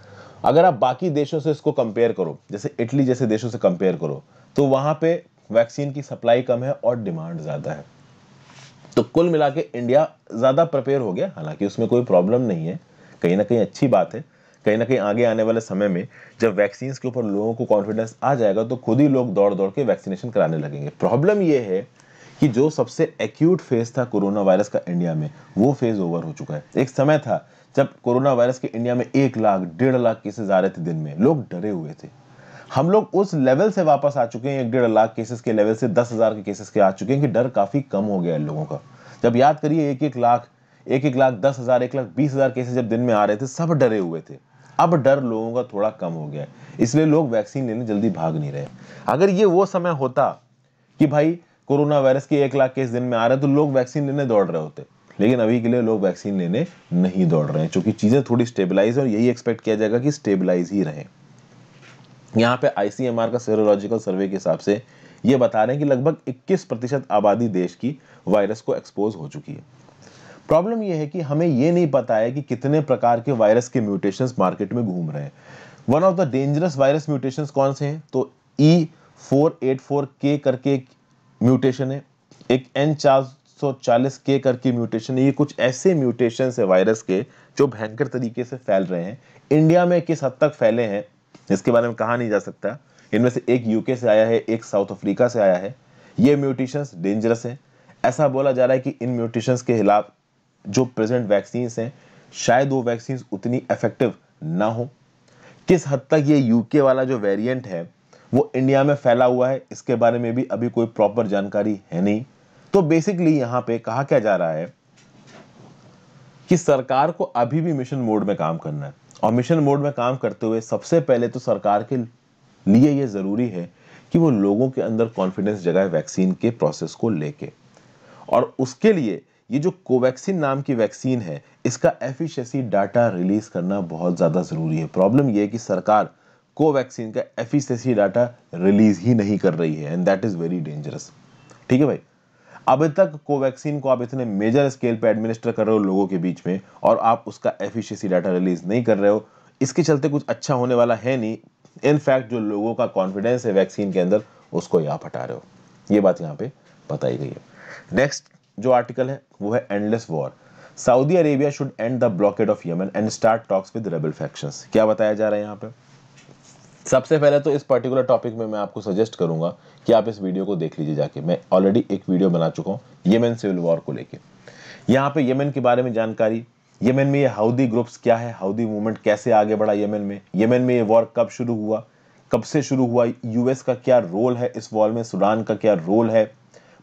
अगर आप बाकी देशों से इसको कंपेयर करो, जैसे इटली जैसे देशों से कंपेयर करो, तो वहाँ पे वैक्सीन की सप्लाई कम है और डिमांड ज़्यादा है। तो कुल मिला के इंडिया ज़्यादा प्रिपेयर हो गया। हालांकि उसमें कोई प्रॉब्लम नहीं है, कहीं ना कहीं अच्छी बात है। कहीं ना कहीं आगे आने वाले समय में जब वैक्सीन के ऊपर लोगों को कॉन्फिडेंस आ जाएगा तो खुद ही लोग दौड़ दौड़ के वैक्सीनेशन कराने लगेंगे। प्रॉब्लम ये है कि जो सबसे एक्यूट फेज था कोरोना वायरस का इंडिया में, वो फेज ओवर हो चुका है। एक समय था जब कोरोना वायरस के इंडिया में एक लाख डेढ़ लाख केसेस आ रहे थे दिन में, लोग डरे हुए थे। हम लोग उस लेवल से वापस आ चुके हैं, एक डेढ़ लाख केसेस के लेवल से दस हज़ार के केसेस के आ चुके हैं कि डर काफ़ी कम हो गया है लोगों का। जब याद करिए एक एक लाख एक एक लाख दस हज़ार एक लाख बीस हज़ार केसेस जब दिन में आ रहे थे, सब डरे हुए थे। अब डर लोगों का थोड़ा कम हो गया है, इसलिए लोग वैक्सीन लेने जल्दी भाग नहीं रहे। अगर ये वो समय होता कि भाई कोरोना वायरस के एक लाख केस दिन में आ रहे हैं तो लोग वैक्सीन लेने दौड़ रहे होते, लेकिन अभी के लिए लोग वैक्सीन लेने नहीं दौड़ रहे हैं क्योंकि चीज़ें थोड़ी स्टेबलाइज हैं और यही एक्सपेक्ट किया जाएगा कि स्टेबलाइज ही रहें। यहाँ पे आईसीएमआर का सीरोलॉजिकल सर्वे के हिसाब से ये बता रहे हैं कि लगभग इक्कीस प्रतिशत आबादी देश की वायरस को एक्सपोज हो चुकी है। प्रॉब्लम यह है कि हमें ये नहीं पता है कि कितने प्रकार के वायरस के म्यूटेशंस मार्केट में घूम रहे हैं। One of the dangerous virus mutations कौन से हैं? तो ई फोर एट फोर के करके म्यूटेशन है, एक एन चार सौ चालीस के करके म्यूटेशन है। ये कुछ ऐसे म्यूटेशन है वायरस के जो भयंकर तरीके से फैल रहे हैं। इंडिया में किस हद तक फैले हैं इसके बारे में कहा नहीं जा सकता। इनमें से एक यूके से आया है, एक साउथ अफ्रीका से आया है। ये म्यूटेशंस डेंजरस हैं। ऐसा बोला जा रहा है कि इन म्यूटेशंस के खिलाफ जो प्रेजेंट वैक्सीन्स हैं, शायद वो वैक्सीन्स उतनी इफेक्टिव ना हो। किस हद तक ये यूके वाला जो वेरिएंट है वो इंडिया में फैला हुआ है, इसके बारे में भी अभी कोई प्रॉपर जानकारी है नहीं। तो बेसिकली यहाँ पे कहा क्या जा रहा है कि सरकार को अभी भी मिशन मोड में काम करना है, और मिशन मोड में काम करते हुए सबसे पहले तो सरकार के लिए ये ज़रूरी है कि वो लोगों के अंदर कॉन्फिडेंस जगाए वैक्सीन के प्रोसेस को लेके, और उसके लिए ये जो कोवैक्सिन नाम की वैक्सीन है इसका एफिशिएंसी डाटा रिलीज करना बहुत ज़्यादा ज़रूरी है। प्रॉब्लम ये है कि सरकार कोवैक्सीन का एफिशिएंसी डाटा रिलीज ही नहीं कर रही है, and that is very dangerous. ठीक है भाई। अभी तक कोवैक्सीन को आप इतने मेजर स्केल पे एडमिनिस्टर कर रहे हो लोगों के बीच में और आप उसका एफिशिएंसी डाटा रिलीज नहीं कर रहे हो, इसके चलते कुछ अच्छा होने वाला है नहीं। इनफैक्ट जो लोगों का कॉन्फिडेंस है वैक्सीन के अंदर उसको आप हटा रहे हो, ये बात यहाँ पे बताई गई है। नेक्स्ट, जो आर्टिकल है वो है endless war, Saudi Arabia should end the blockade of Yemen and start talks with rebel factions. क्या बताया जा रहा है यहाँ पे? सबसे पहले तो इस पर्टिकुलर टॉपिक में मैं आपको सजेस्ट करूंगा कि आप इस वीडियो को देख लीजिए जाके। मैं ऑलरेडी एक वीडियो बना चुका हूँ यमन सिविल वॉर को लेके। यहाँ पे यमन के बारे में जानकारी, यमन में ये हाउदी ग्रुप्स क्या है, हाउदी मूवमेंट कैसे आगे बढ़ा यमन में, यमन में ये वॉर कब शुरू हुआ, कब से शुरू हुआ, यूएस का क्या रोल है इस वॉर में, सूडान का क्या रोल है,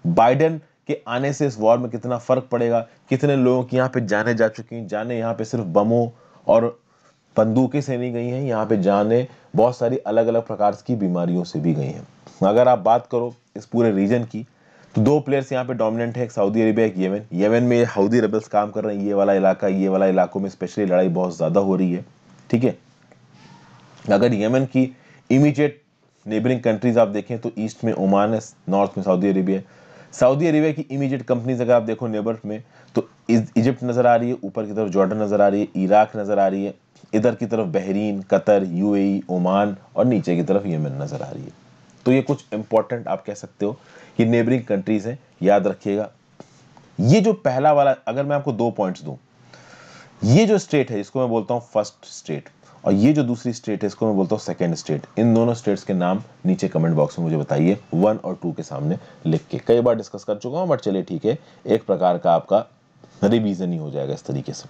बाइडेन के आने से इस वॉर में कितना फर्क पड़ेगा, कितने लोगों की यहाँ पे जाने जा चुकी हैं, जाने यहाँ पे सिर्फ बमों और बंदूकें से नहीं गई हैं, यहाँ पे जाने बहुत सारी अलग अलग प्रकार की बीमारियों से भी गई हैं। अगर आप बात करो इस पूरे रीजन की तो दो प्लेयर्स यहाँ पे डोमिनेंट है, एक सऊदी अरेबिया एक यमन। यमन में हाउदी रेबल्स काम कर रहे हैं, ये वाला इलाका, ये वाला इलाकों में स्पेशली लड़ाई बहुत ज़्यादा हो रही है, ठीक है। अगर यमन की इमीडिएट नेबरिंग कंट्रीज आप देखें तो ईस्ट में ओमान है, नॉर्थ में सऊदी अरेबिया है। सऊदी अरेबिया की इमीडिएट कंपनीज अगर आप देखो नेबर में तो इजिप्ट नज़र आ रही है, ऊपर की तरफ जॉर्डन नज़र आ रही है, इराक नज़र आ रही है, इधर की तरफ बहरीन, कतर, यूएई, ओमान और नीचे की तरफ यमन नज़र आ रही है। तो ये कुछ इंपॉर्टेंट आप कह सकते हो कि नेबरिंग कंट्रीज़ हैं, याद रखिएगा। ये जो पहला वाला, अगर मैं आपको दो पॉइंट्स दूँ, ये जो स्टेट है इसको मैं बोलता हूँ फर्स्ट स्टेट और ये जो दूसरी स्टेट है इसको मैं बोलता हूँ सेकेंड स्टेट। इन दोनों स्टेट्स के नाम नीचे कमेंट बॉक्स में मुझे बताइए वन और टू के सामने लिख के। कई बार डिस्कस कर चुका हूँ बट चलिए ठीक है, एक प्रकार का आपका रिवीजन ही हो जाएगा इस तरीके से।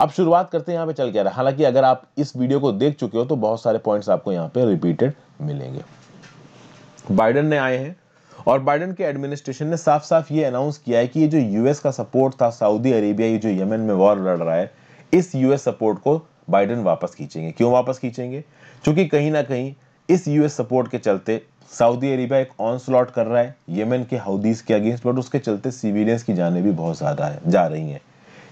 अब शुरुआत करते हैं यहाँ पे चल क्या रहा है। हालांकि अगर आप इस वीडियो को देख चुके हो तो बहुत सारे पॉइंट्स आपको यहाँ पे रिपीटेड मिलेंगे। बाइडेन ने आए हैं और बाइडेन के एडमिनिस्ट्रेशन ने साफ साफ ये अनाउंस किया है कि ये जो यूएस का सपोर्ट था सऊदी अरेबिया, ये जो यमन में वॉर लड़ रहा है, इस यूएस सपोर्ट को बाइडेन वापस खींचेंगे। क्यों वापस खींचेंगे? क्योंकि कहीं ना कहीं इस यूएस सपोर्ट के चलते सऊदी अरेबिया एक ऑन स्लॉट कर रहा है यमन के हाउदीस के अगेंस्ट, बट उसके चलते सिविलियंस की जानें भी बहुत ज़्यादा जा रही हैं।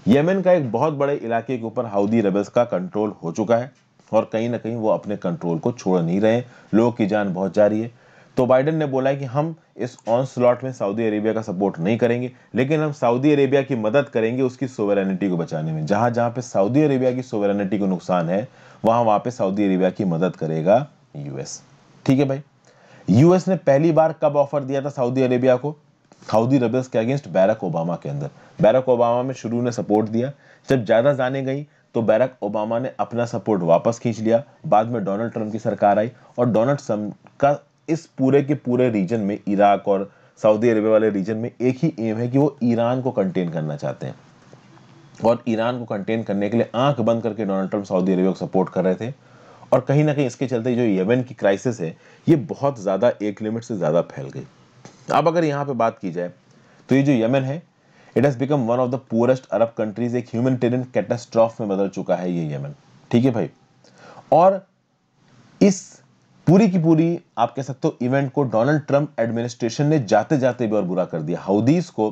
यमन का एक बहुत बड़े इलाके के ऊपर हाउदी रेबल्स का कंट्रोल हो चुका है और कहीं ना कहीं वो अपने कंट्रोल को छोड़ नहीं रहे, लोगों की जान बहुत जा रही है। तो बाइडेन ने बोला है कि हम इस ऑन स्लॉट में सऊदी अरेबिया का सपोर्ट नहीं करेंगे, लेकिन हम सऊदी अरेबिया की मदद करेंगे उसकी सोवरेनिटी को बचाने में। जहाँ जहाँ पे सऊदी अरेबिया की सोवरेनिटी को नुकसान है वहाँ वहाँ पे सऊदी अरेबिया की मदद करेगा यूएस, ठीक है भाई। यूएस ने पहली बार कब ऑफर दिया था सऊदी अरेबिया को? हाउदी रेबल्स के अगेंस्ट बैरक ओबामा के अंदर। बैरक ओबामा में शुरू ने सपोर्ट दिया, जब ज़्यादा जाने गई तो बैरक ओबामा ने अपना सपोर्ट वापस खींच लिया। बाद में डोनाल्ड ट्रंप की सरकार आई और डोनाल्ड ट्रंप का इस पूरे के पूरे रीजन में, इराक और सऊदी अरेबिया वाले रीजन में, एक ही एम है कि वो ईरान को कंटेन करना चाहते हैं और ईरान को कंटेन करने के लिए आंख बंद करके डोनाल्ड ट्रंप सऊदी अरेबिया को सपोर्ट कर रहे थे। और कहीं ना कहीं इसके चलते जो यमन की क्राइसिस है ये बहुत ज़्यादा, एक लिमिट से ज़्यादा फैल गई। अब अगर यहाँ पे बात की जाए तो ये जो यमन है it has become one of the poorest Arab countries, एक ह्यूमैनिटेरियन कैटास्ट्रॉफ में बदल चुका है ये यमन, ठीक है भाई। और इस पूरी की पूरी आप कह सकते हो इवेंट को डोनाल्ड ट्रंप एडमिनिस्ट्रेशन ने जाते जाते भी और बुरा कर दिया। हाउदीस को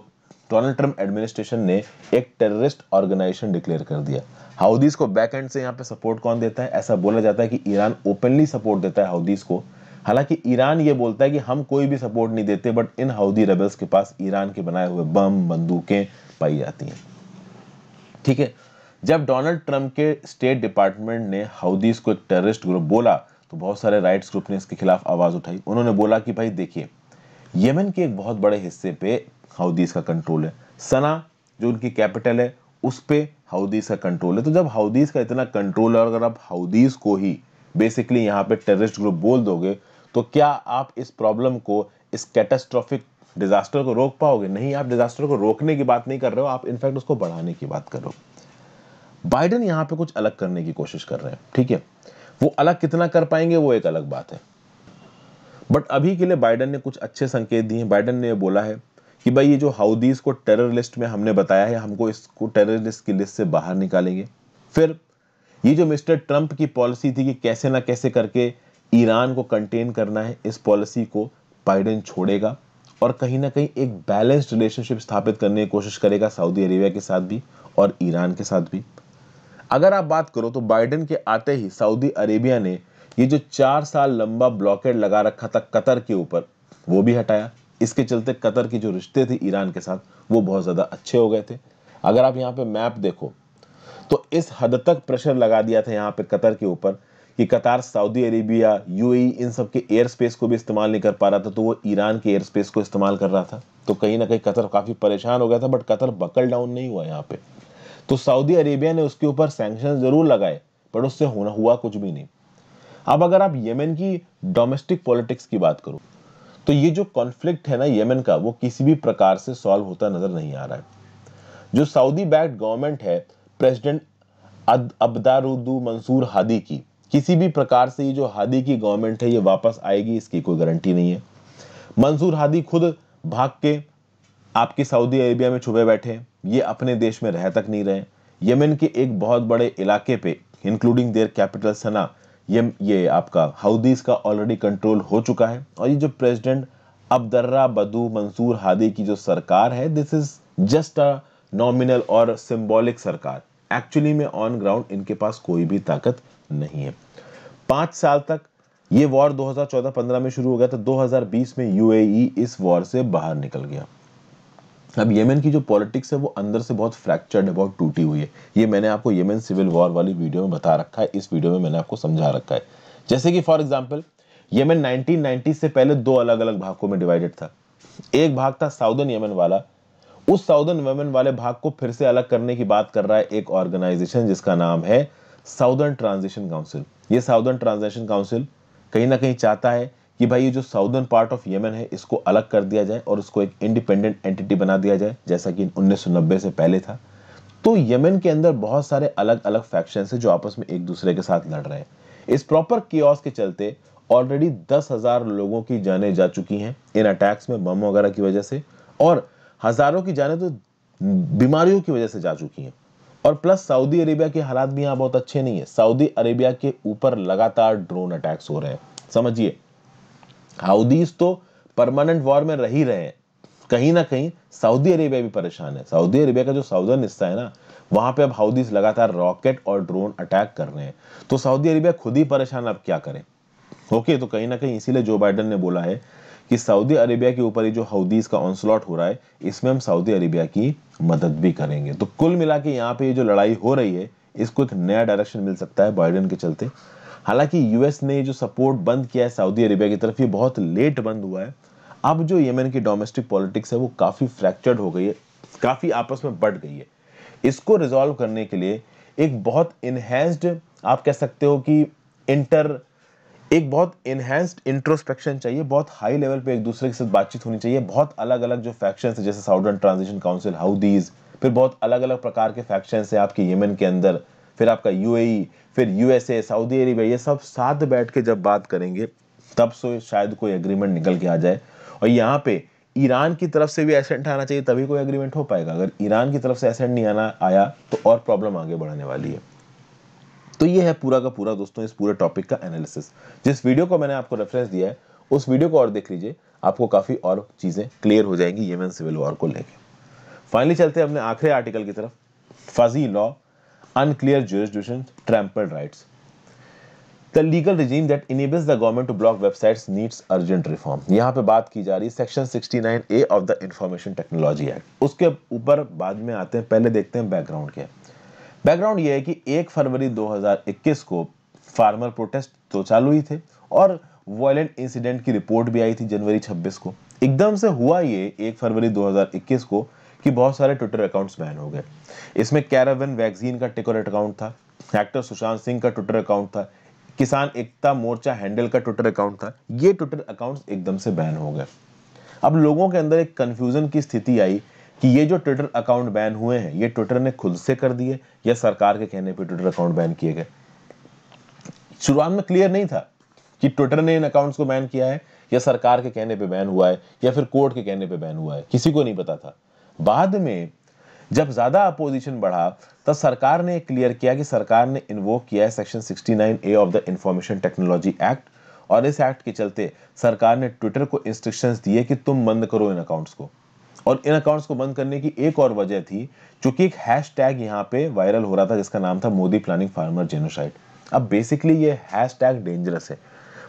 डोनाल्ड ट्रंप एडमिनिस्ट्रेशन ने एक टेररिस्ट ऑर्गेनाइजेशन डिक्लेयर कर दिया। हाउदीस को बैक एंड से यहाँ पे सपोर्ट कौन देता है? ऐसा बोला जाता है कि ईरान ओपनली सपोर्ट देता है हाउदीस को। हालांकि ईरान ये बोलता है कि हम कोई भी सपोर्ट नहीं देते, बट इन हाउदी रेबल्स के पास ईरान के बनाए हुए बम, बंदूकें पाई जाती हैं, ठीक है। जब डोनाल्ड ट्रंप के स्टेट डिपार्टमेंट ने हाउदीस को एक टेररिस्ट ग्रुप बोला तो बहुत सारे राइट्स ग्रुप ने इसके खिलाफ आवाज़ उठाई। उन्होंने बोला कि भाई देखिए, यमन के एक बहुत बड़े हिस्से पे हाउदीस का कंट्रोल है, सना जो उनकी कैपिटल है उस पर हाउदीस का कंट्रोल है। तो जब हाउदीस का इतना कंट्रोल है और अगर आप हाउदीस को ही बेसिकली यहाँ पे टेररिस्ट ग्रुप बोल दोगे तो क्या आप इस प्रॉब्लम को, इस कैटास्ट्रोफिक डिजास्टर को रोक पाओगे? नहीं, आप डिजास्टर को रोकने की बात नहीं कर रहे हो, आप इनफैक्ट उसको बढ़ाने की बात कर रहे हो। बाइडेन यहाँ पे कुछ अलग करने की कोशिश कर रहे हैं, ठीक है। वो अलग कितना कर पाएंगे वो एक अलग बात है, बट अभी के लिए बाइडेन ने कुछ अच्छे संकेत दिए हैं। बाइडेन ने बोला है कि भाई ये जो हाउदीस को टेरर लिस्ट में हमने बताया है, हमको इसको टेरर लिस्ट की लिस्ट से बाहर निकालेंगे। फिर ये जो मिस्टर ट्रंप की पॉलिसी थी कि कैसे ना कैसे करके ईरान को कंटेन करना है, इस पॉलिसी को बाइडेन छोड़ेगा और कहीं ना कहीं एक बैलेंस्ड रिलेशनशिप स्थापित करने की कोशिश करेगा सऊदी अरेबिया के साथ भी और ईरान के साथ भी। अगर आप बात करो तो बाइडेन के आते ही सऊदी अरेबिया ने ये जो चार साल लंबा ब्लॉकेड लगा रखा था कतर के ऊपर वो भी हटाया। इसके चलते कतर के जो रिश्ते थे ईरान के साथ वो बहुत ज़्यादा अच्छे हो गए थे। अगर आप यहाँ पर मैप देखो तो इस हद तक प्रेशर लगा दिया था यहाँ पर कतर के ऊपर कि कतार, सऊदी अरेबिया, यूएई, इन सब के एयर स्पेस को भी इस्तेमाल नहीं कर पा रहा था, तो वो ईरान के एयर स्पेस को इस्तेमाल कर रहा था। तो कहीं ना कहीं कतर काफ़ी परेशान हो गया था, बट कतर बकल डाउन नहीं हुआ यहाँ पे। तो सऊदी अरेबिया ने उसके ऊपर सैंक्शन ज़रूर लगाए, बट उससे होना हुआ कुछ भी नहीं। अब अगर आप येमेन की डोमेस्टिक पॉलिटिक्स की बात करो, तो ये जो कॉन्फ्लिक्ट है ना येमेन का, वो किसी भी प्रकार से सॉल्व होता नज़र नहीं आ रहा है। जो सऊदी बैक्ड गवर्नमेंट है प्रेसिडेंट अब्दारुद्दू मंसूर हादी की, किसी भी प्रकार से ये जो हादी की गवर्नमेंट है ये वापस आएगी इसकी कोई गारंटी नहीं है। मंसूर हादी खुद भाग के आपके सऊदी अरेबिया में छुपे बैठे हैं, ये अपने देश में रह तक नहीं रहे। यमन के एक बहुत बड़े इलाके पे इंक्लूडिंग देयर कैपिटल सना ये ये आपका हाउदीस का ऑलरेडी कंट्रोल हो चुका है। और ये जो प्रेसिडेंट अब्दर्रा बदू मंसूर हादी की जो सरकार है, this is just a nominal और सिंबॉलिक सरकार, एक्चुअली में ऑन ग्राउंड इनके पास कोई भी ताकत नहीं है। पाँच साल तक ये वॉर दो हज़ार चौदह पंद्रह में शुरू हो गया था, दो हज़ार बीस में यूएई इस वॉर से बाहर निकल गया। अब येमेन की जो पॉलिटिक्स है वो अंदर से बहुत फ्रैक्चर्ड है, बहुत टूटी हुई है। ये मैंने आपको येमेन सिविल वॉर वाली वीडियो में बता रखा है, इस वीडियो में मैंने आपको समझा रखा है। जैसे कि for example Yemen nineteen ninety से पहले दो अलग अलग भागों में डिवाइडेड था। एक भाग था साउदर्न येमेन वाला, उस साउदर्न येमेन वाले भाग को फिर से अलग करने की बात कर रहा है एक ऑर्गेनाइजेशन जिसका नाम है साउदर्न ट्रांजिशन काउंसिल। ये साउदर्न ट्रांजिशन काउंसिल कहीं ना कहीं चाहता है कि भाई ये जो साउदर्न पार्ट ऑफ येमेन है इसको अलग कर दिया जाए और उसको एक इंडिपेंडेंट एंटिटी बना दिया जाए, जैसा कि उन्नीस सौ नब्बे से पहले था। तो येमेन के अंदर बहुत सारे अलग अलग फैक्शंस हैं जो आपस में एक दूसरे के साथ लड़ रहे हैं। इस प्रॉपर केओस के चलते ऑलरेडी दस हज़ार लोगों की जानें जा चुकी हैं इन अटैक्स में, बम वगैरह की वजह से, और हज़ारों की जानें तो बीमारियों की वजह से जा चुकी हैं। और प्लस सऊदी अरेबिया के हालात भी यहाँ बहुत अच्छे नहीं है। सऊदी अरेबिया के ऊपर लगातार ड्रोन अटैक्स हो रहे हैं। समझिए, हाउदीस तो परमानेंट वॉर में रह ही रहे हैं, कहीं ना कहीं सऊदी अरेबिया भी परेशान है। सऊदी अरेबिया का जो साउदर्न हिस्सा है ना, वहाँ पे अब हाउदीस लगातार रॉकेट और ड्रोन अटैक कर रहे हैं, तो सऊदी अरेबिया खुद ही परेशान, अब क्या करें। ओके, तो कहीं ना कहीं इसीलिए जो बाइडन ने बोला है कि सऊदी अरेबिया के ऊपर ये जो हाउदीस का ऑनस्लॉट हो रहा है इसमें हम सऊदी अरेबिया की मदद भी करेंगे। तो कुल मिला के यहाँ पे ये जो लड़ाई हो रही है इसको एक नया डायरेक्शन मिल सकता है बाइडन के चलते। हालांकि यूएस ने जो सपोर्ट बंद किया है सऊदी अरेबिया की तरफ, ये बहुत लेट बंद हुआ है। अब जो येमेन की डोमेस्टिक पॉलिटिक्स है वो काफ़ी फ्रैक्चर्ड हो गई है, काफ़ी आपस में बढ़ गई है। इसको रिजॉल्व करने के लिए एक बहुत इन्हेंस्ड, आप कह सकते हो कि इंटर एक बहुत इन्हेंस्ड इंट्रोस्पेक्शन चाहिए, बहुत हाई लेवल पे एक दूसरे के साथ बातचीत होनी चाहिए। बहुत अलग अलग जो फैक्शंस है, जैसे साउदर्न ट्रांजिशन काउंसिल, हाउदीज, फिर बहुत अलग अलग प्रकार के फैक्शंस है आपके येमेन के अंदर, फिर आपका यूएई, फिर यूएसए, सऊदी अरेबिया, ये सब साथ बैठ के जब बात करेंगे तब सो शायद कोई एग्रीमेंट निकल के आ जाए। और यहाँ पे ईरान की तरफ से भी एसेंट आना चाहिए, तभी कोई एग्रीमेंट हो पाएगा। अगर ईरान की तरफ से एसेंट नहीं आना आया तो और प्रॉब्लम आगे बढ़ने वाली है। तो ये है पूरा का पूरा दोस्तों इस पूरे टॉपिक का एनालिसिस। जिस वीडियो को मैंने आपको रेफरेंस दिया है उस वीडियो को और देख लीजिए, आपको काफ़ी और चीज़ें क्लियर हो जाएंगी येमेन सिविल वॉर को लेकर। फाइनली चलते हैं अपने आखिरी आर्टिकल की तरफ, fuzzy law, unclear jurisdiction, trampled rights. The legal regime that enables the government to block websites needs urgent reform. यहाँ पे बात की जा रही है section sixty nine A of the information technology act, उसके ऊपर बाद में आते हैं, पहले देखते हैं बैकग्राउंड क्या है। बैकग्राउंड ये है कि एक फरवरी दो हज़ार इक्कीस को फार्मर प्रोटेस्ट तो चालू ही थे और वायलेंट इंसिडेंट की रिपोर्ट भी आई थी जनवरी छब्बीस को। एकदम से हुआ ये एक फरवरी दो हज़ार इक्कीस को कि बहुत सारे ट्विटर अकाउंट्स बैन हो गए। इसमें कैरावन वैक्सीन का टिकट अकाउंट था, एक्टर सुशांत सिंह का ट्विटर अकाउंट था, किसान एकता मोर्चा हैंडल का ट्विटर अकाउंट था। ये ट्विटर अकाउंट्स एकदम से बैन हो गए। अब लोगों के अंदर एक कन्फ्यूजन की स्थिति आई कि ये जो ट्विटर अकाउंट बैन हुए हैं ये ट्विटर ने खुद से कर दिए या सरकार के कहने पे ट्विटर अकाउंट बैन किए गए। शुरुआत में क्लियर नहीं था कि ट्विटर ने इन अकाउंट्स को बैन किया है या सरकार के कहने पे बैन हुआ है या फिर कोर्ट के कहने पे बैन हुआ है, किसी को नहीं पता था। बाद में जब ज़्यादा अपोजिशन बढ़ा तब सरकार ने क्लियर किया कि सरकार ने इन्वोक किया है section sixty nine A of the information technology act, और इस एक्ट के चलते सरकार ने ट्विटर को इंस्ट्रक्शंस दिए कि तुम बंद करो इन अकाउंट्स को। और इन अकाउंट्स को बंद करने की एक और वजह थी, चूंकि एक हैशटैग यहाँ पे वायरल हो रहा था जिसका नाम था मोदी प्लानिंग फार्मर जेनोसाइड। अब बेसिकली ये हैशटैग डेंजरस है।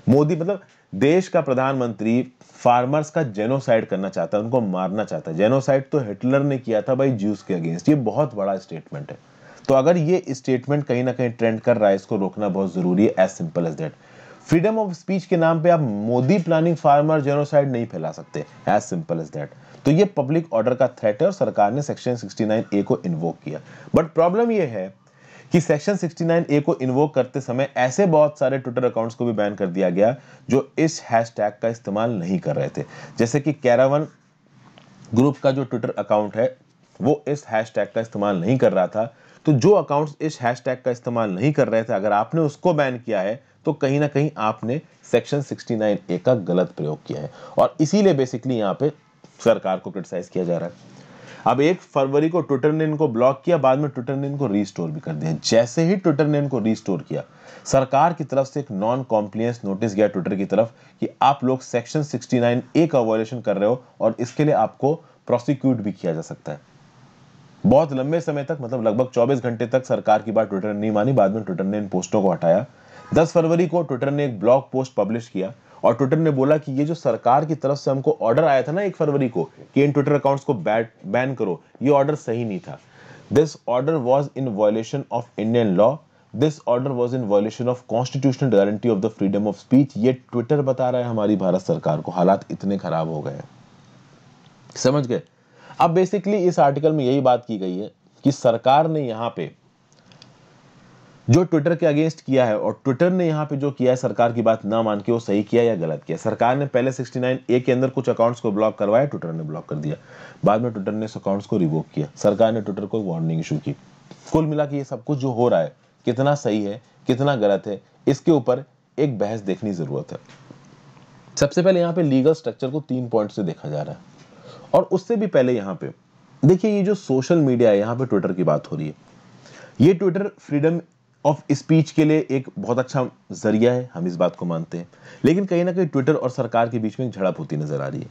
मोदी मतलब देश का प्रधानमंत्री फार्मर्स का जेनोसाइड करना चाहता है, उनको मारना चाहता है। जेनोसाइड तो हिटलर ने किया था भाई ज्यूज के अगेंस्ट, ये बहुत बड़ा स्टेटमेंट है। तो अगर ये स्टेटमेंट कहीं ना कहीं ट्रेंड कर रहा है, इसको रोकना बहुत जरूरी है, as simple as that. Freedom of speech के नाम पे आप मोदी प्लानिंग फार्मर जेनोसाइड नहीं फैला सकते, एज सिंपल एज दैट। तो ये पब्लिक ऑर्डर का थ्रेट है और सरकार ने सेक्शन सिक्सटी नाइन ए को इन्वोक किया। बट प्रॉब्लम ये है कि सेक्शन सिक्सटी नाइन ए को इन्वोक करते समय ऐसे बहुत सारे ट्विटर अकाउंट्स को भी बैन कर दिया गया जो इस हैशटैग का इस्तेमाल नहीं कर रहे थे, जैसे कि कैरावन ग्रुप का जो ट्विटर अकाउंट है वो इस हैशटैग का इस्तेमाल नहीं कर रहा था। तो जो अकाउंट्स इस हैशटैग का इस्तेमाल नहीं कर रहे थे, अगर आपने उसको बैन किया है तो कहीं ना कहीं आपने सेक्शन सिक्सटी नाइन ए का गलत प्रयोग किया है, और इसीलिए बेसिकली यहाँ पे सरकार को क्रिटिसाइज किया जा रहा है। अब एक फरवरी को ट्विटर ने इनको ब्लॉक किया, बाद में ट्विटर ने इनको रीस्टोर भी कर दिया। जैसे ही ट्विटर ने इनको रीस्टोर किया, सरकार की तरफ से एक नॉन कॉम्प्लायंस नोटिस गया ट्विटर की तरफ कि आप लोग सेक्शन सिक्सटी नाइन ए का वायलेशन कर रहे हो और इसके लिए आपको प्रोसिक्यूट भी किया जा सकता है। बहुत लंबे समय तक, मतलब लगभग चौबीस घंटे तक सरकार की बात ट्विटर ने नहीं मानी, बाद में ट्विटर ने इन पोस्टों को हटाया। दस फरवरी को ट्विटर ने एक ब्लॉग पोस्ट पब्लिश किया और ट्विटर ने बोला कि ये जो सरकार की तरफ से हमको ऑर्डर आया था ना एक फरवरी को कि इन ट्विटर अकाउंट्स को बैन करो, ये ऑर्डर सही नहीं था। This order was in violation of Indian law, this order was in violation of constitutional guarantee of the freedom of speech. ये ट्विटर बता रहा है हमारी भारत सरकार को, हालात इतने खराब हो गए हैं, समझ गए। अब बेसिकली इस आर्टिकल में यही बात की गई है कि सरकार ने यहाँ पे जो ट्विटर के अगेंस्ट किया है, और ट्विटर ने यहाँ पे जो किया है सरकार की बात ना मान के, वो सही किया या गलत किया। सरकार ने पहले सिक्सटी नाइन ए के अंदर कुछ अकाउंट्स को ब्लॉक करवाया, ट्विटर ने ब्लॉक कर दिया, बाद में ट्विटर ने अकाउंट्स को रिवोक किया, सरकार ने ट्विटर को वार्निंग इशू की। कुल मिला के ये सब कुछ जो हो रहा है कितना सही है कितना गलत है, इसके ऊपर एक बहस देखनी जरूरत है। सबसे पहले यहाँ पे लीगल स्ट्रक्चर को तीन पॉइंट से देखा जा रहा है, और उससे भी पहले यहाँ पे देखिए ये जो सोशल मीडिया है, यहाँ पे ट्विटर की बात हो रही है, ये ट्विटर फ्रीडम ऑफ स्पीच के लिए एक बहुत अच्छा जरिया है, हम इस बात को मानते हैं, लेकिन कहीं ना कहीं ट्विटर और सरकार के बीच में एक झड़प होती नजर आ रही है।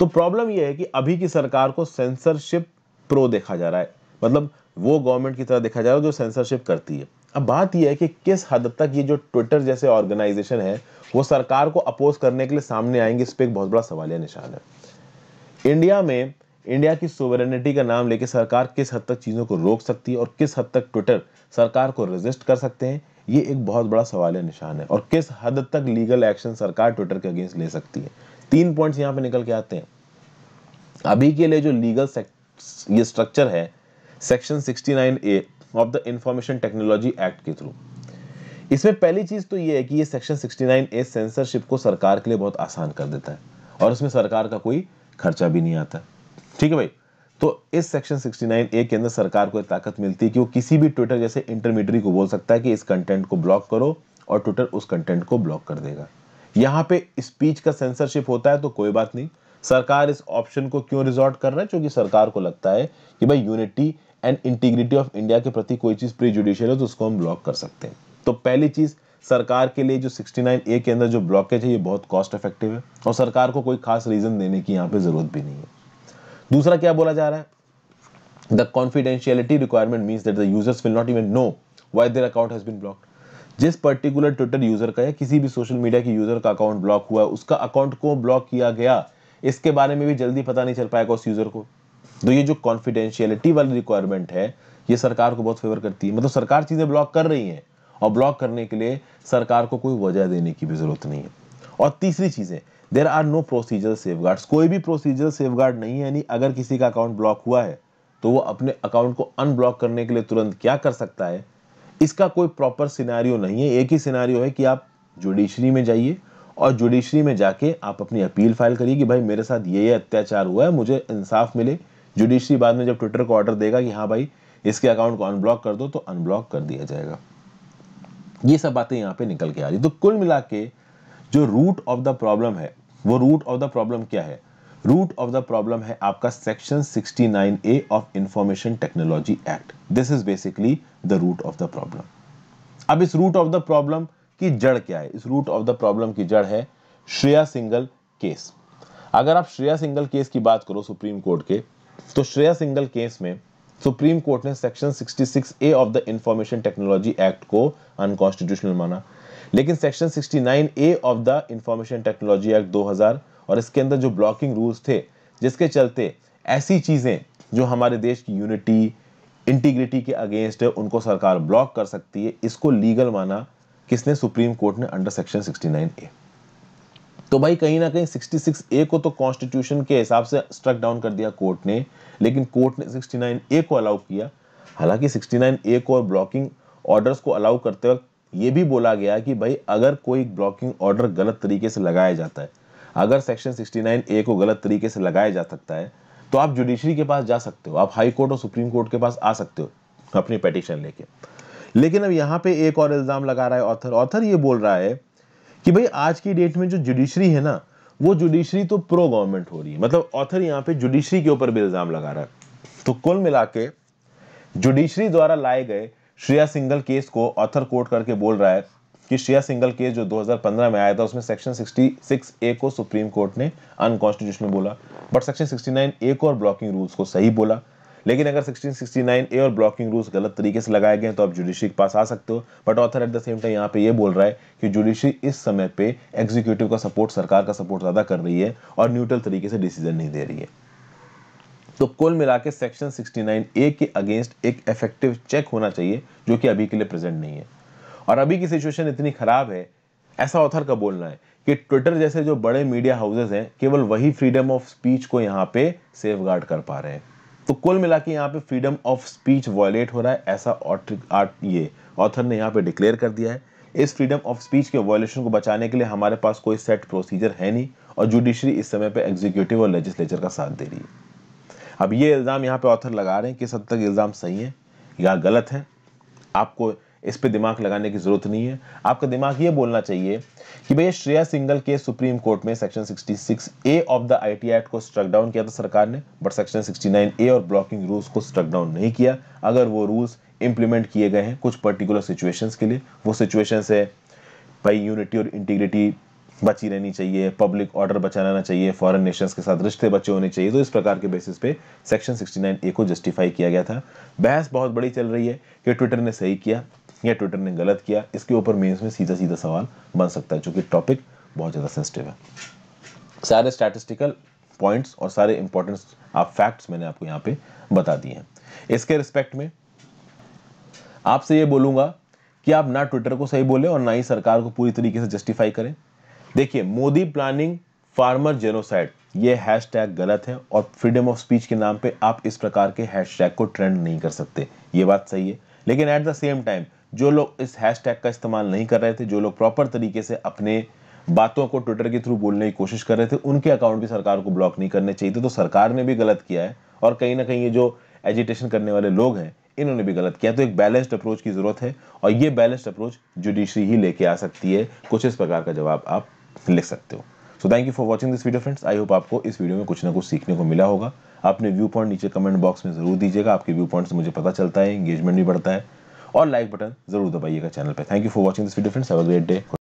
तो प्रॉब्लम यह है कि अभी की सरकार को सेंसरशिप प्रो देखा जा रहा है, मतलब वो गवर्नमेंट की तरह देखा जा रहा है जो सेंसरशिप करती है। अब बात यह है कि किस हद तक ये जो ट्विटर जैसे ऑर्गेनाइजेशन है वो सरकार को अपोज करने के लिए सामने आएंगे, इस पर एक बहुत बड़ा सवालिया निशान है। इंडिया में इंडिया की सोवरेनिटी का नाम लेके सरकार किस हद तक चीज़ों को रोक सकती है, और किस हद तक ट्विटर सरकार को रेजिस्ट कर सकते हैं, ये एक बहुत बड़ा सवालिया निशान है। और किस हद तक लीगल एक्शन सरकार ट्विटर के अगेंस्ट ले सकती है, तीन पॉइंट्स यहाँ पे निकल के आते हैं। अभी के लिए जो लीगल ये स्ट्रक्चर है section sixty nine A of the information technology act के थ्रू, इसमें पहली चीज़ तो ये है कि ये section sixty nine A censorship को सरकार के लिए बहुत आसान कर देता है, और इसमें सरकार का कोई खर्चा भी नहीं आता, ठीक है भाई। तो इस सेक्शन सिक्सटी नाइन ए के अंदर सरकार को ताकत मिलती है कि वो किसी भी ट्विटर जैसे इंटरमीडियरी को बोल सकता है कि इस कंटेंट को ब्लॉक करो, और ट्विटर उस कंटेंट को ब्लॉक कर देगा। यहाँ पे स्पीच का सेंसरशिप होता है तो कोई बात नहीं, सरकार इस ऑप्शन को क्यों रिजॉर्ट कर रहा है, क्योंकि सरकार को लगता है कि भाई unity and integrity of India के प्रति कोई चीज़ प्रीजुडिशियल है तो उसको हम ब्लॉक कर सकते हैं। तो पहली चीज़ सरकार के लिए जो सिक्सटी नाइन ए के अंदर जो ब्लॉकेज है ये बहुत कॉस्ट इफेक्टिव है, और सरकार को कोई खास रीज़न देने की यहाँ पर ज़रूरत भी नहीं है। दूसरा क्या बोला जा रहा है, the confidentiality requirement means that the users will not even know why their account has been blocked. जिस पर्टिकुलर ट्विटर यूजर का या किसी भी सोशल मीडिया के यूजर का अकाउंट ब्लॉक हुआ है, उसका अकाउंट को ब्लॉक किया गया, इसके बारे में भी जल्दी पता नहीं चल पाएगा उस यूजर को। तो ये जो कॉन्फिडेंशियलिटी वाली रिक्वायरमेंट है ये सरकार को बहुत फेवर करती है, मतलब सरकार चीज़ें ब्लॉक कर रही है और ब्लॉक करने के लिए सरकार को कोई वजह देने की भी जरूरत नहीं है। और तीसरी चीज़ें there are no procedural safeguards, कोई भी प्रोसीजरल सेफगार्ड नहीं है, यानी अगर किसी का अकाउंट ब्लॉक हुआ है तो वो अपने अकाउंट को अनब्लॉक करने के लिए तुरंत क्या कर सकता है, इसका कोई प्रॉपर सिनेरियो नहीं है। एक ही सिनेरियो है कि आप जुडिशरी में जाइए और जुडिशरी में जाके आप अपनी अपील फाइल करिए कि भाई मेरे साथ ये ये अत्याचार हुआ है, मुझे इंसाफ मिले। जुडिशरी बाद में जब ट्विटर को ऑर्डर देगा कि हाँ भाई इसके अकाउंट को अनब्लॉक कर दो, तो अनब्लॉक कर दिया जाएगा। ये सब बातें यहाँ पे निकल के आ रही। तो कुल मिला के जो रूट ऑफ द प्रॉब्लम है, वो रूट ऑफ द प्रॉब्लम क्या है, रूट ऑफ द प्रॉब्लम है आपका section sixty nine A of information technology act. This is basically the root of the problem. अब इस रूट ऑफ द प्रॉब्लम की जड़ क्या है, इस रूट ऑफ द प्रॉब्लम की जड़ है श्रेया सिंघल केस। अगर आप श्रेया सिंघल केस की बात करो सुप्रीम कोर्ट के, तो श्रेया सिंघल केस में सुप्रीम कोर्ट ने section sixty six A of the information technology act को अनकॉन्स्टिट्यूशनल माना, लेकिन section sixty nine A of the information technology act दो हज़ार और इसके अंदर जो ब्लॉकिंग रूल्स थे, जिसके चलते ऐसी चीज़ें जो हमारे देश की यूनिटी, इंटीग्रिटी के अगेंस्ट है, उनको सरकार ब्लॉक कर सकती है। इसको लीगल माना किसने? सुप्रीम कोर्ट ने, under section sixty nine A. तो भाई कहीं ना कहीं सिक्सटी सिक्स ए को तो कॉन्स्टिट्यूशन के हिसाब से स्ट्रक डाउन कर दिया कोर्ट ने, लेकिन कोर्ट ने सिक्सटी नाइन ए को अलाउ किया। हालांकि सिक्सटी नाइन ए को और ब्लॉकिंग ऑर्डर्स को अलाउ करते वक्त ये भी बोला गया कि भाई अगर कोई ब्लॉकिंग ऑर्डर गलत तरीके से लगाया जाता है, अगर सेक्शन सिक्सटी नाइन ए को गलत तरीके से लगाया जा सकता है, तो आप जुडिशरी के पास जा सकते हो, आप हाई कोर्ट और सुप्रीम कोर्ट के पास आ सकते हो अपनी पिटीशन लेके। लेकिन अब यहाँ पे एक और इल्ज़ाम लगा रहा है ऑथर ऑथर ये बोल रहा है कि भाई आज की डेट में जो जुडिशरी है ना, वो जुडिशरी तो प्रो गवर्नमेंट हो रही है। मतलब ऑथर यहाँ पे जुडिशरी के ऊपर भी इल्ज़ाम लगा रहा है। तो कुल मिला के जुडिशरी द्वारा लाए गए श्रेया सिंघल केस को ऑथर कोर्ट करके बोल रहा है कि श्रेया सिंघल केस जो दो हज़ार पंद्रह में आया था, उसमें सेक्शन सिक्सटी सिक्स ए को सुप्रीम कोर्ट ने अनकॉन्स्टिट्यूशनल बोला, but section sixty nine A को और ब्लॉकिंग रूल्स को सही बोला। लेकिन अगर सेक्शन सिक्सटी नाइन ए और ब्लॉकिंग रूल्स गलत तरीके से लगाए गए तो आप जुडिशरी के पास आ सकते हो। But author at the same time यहाँ पे ये बोल रहा है कि जुडिशरी इस समय पे एग्जीक्यूटिव का सपोर्ट, सरकार का सपोर्ट ज़्यादा कर रही है और न्यूट्रल तरीके से डिसीजन नहीं दे रही है। तो कुल मिला के सेक्शन सिक्सटी नाइन ए के अगेंस्ट एक इफेक्टिव चेक होना चाहिए, जो कि अभी के लिए प्रेजेंट नहीं है। और अभी की सिचुएशन इतनी ख़राब है, ऐसा ऑथर का बोलना है, कि ट्विटर जैसे जो बड़े मीडिया हाउसेज हैं केवल वही फ्रीडम ऑफ स्पीच को यहाँ पे सेफगार्ड कर पा रहे हैं। तो कुल मिला के यहाँ पे फ्रीडम ऑफ स्पीच वायलेट हो रहा है, ऐसा ऑथर ये ऑथर ने यहाँ पे डिक्लेयर कर दिया है। इस फ्रीडम ऑफ स्पीच के वायलेशन को बचाने के लिए हमारे पास कोई सेट प्रोसीजर है नहीं, और जुडिशरी इस समय पे एग्जीक्यूटिव और लेजिस्लेचर का साथ दे रही है। अब ये इल्ज़ाम यहाँ पे ऑथर लगा रहे हैं, किस हद तक इल्ज़ाम सही है या गलत है, आपको इस पे दिमाग लगाने की जरूरत नहीं है। आपका दिमाग ये बोलना चाहिए कि भैया श्रेया सिंघल के सुप्रीम कोर्ट में section sixty six A of the IT act को स्ट्रक डाउन किया था सरकार ने, but section sixty nine A और ब्लॉकिंग रूल्स को स्ट्रक डाउन नहीं किया। अगर वो रूल्स इंप्लीमेंट किए गए हैं कुछ पर्टिकुलर सिचुएशंस के लिए, वो सिचुएशंस है भाई यूनिटी और इंटीग्रिटी बची रहनी चाहिए, पब्लिक ऑर्डर बचा रहना चाहिए, फॉरेन नेशंस के साथ रिश्ते बचे होने चाहिए। तो इस प्रकार के बेसिस पे सेक्शन सिक्सटी नाइन ए को जस्टिफाई किया गया था। बहस बहुत बड़ी चल रही है कि ट्विटर ने सही किया या ट्विटर ने गलत किया, इसके ऊपर मेंस में सीधा सीधा सवाल बन सकता है, जो कि टॉपिक बहुत ज़्यादा सेंसिटिव है। सारे स्टैटिस्टिकल पॉइंट्स और सारे इंपॉर्टेंट आप फैक्ट्स मैंने आपको यहाँ पे बता दिए हैं। इसके रिस्पेक्ट में आपसे ये बोलूँगा कि आप ना ट्विटर को सही बोले और ना ही सरकार को पूरी तरीके से जस्टिफाई करें। देखिए, मोदी प्लानिंग फार्मर जेनोसाइड, ये हैशटैग गलत है, और फ्रीडम ऑफ स्पीच के नाम पे आप इस प्रकार के हैशटैग को ट्रेंड नहीं कर सकते, ये बात सही है। लेकिन एट द सेम टाइम जो लोग इस हैशटैग का इस्तेमाल नहीं कर रहे थे, जो लोग प्रॉपर तरीके से अपने बातों को ट्विटर के थ्रू बोलने की कोशिश कर रहे थे, उनके अकाउंट भी सरकार को ब्लॉक नहीं करने चाहिए थे। तो सरकार ने भी गलत किया है, और कहीं ना कहीं ये जो एजिटेशन करने वाले लोग हैं इन्होंने भी गलत किया। तो एक बैलेंस्ड अप्रोच की ज़रूरत है, और ये बैलेंस्ड अप्रोच जुडिशरी ही लेके आ सकती है। कुछ इस प्रकार का जवाब आप लिख सकते हो। So thank you for watching this video friends. I hope आपको इस वीडियो में कुछ ना कुछ सीखने को मिला होगा। अपने व्यू पॉइंट नीचे कमेंट बॉक्स में जरूर दीजिएगा, आपके व्यू पॉइंट से मुझे पता चलता है, एंगेजमेंट भी बढ़ता है, और लाइक बटन जरूर दबाइएगा चैनल पे। Thank you for watching this video friends. Have a great day.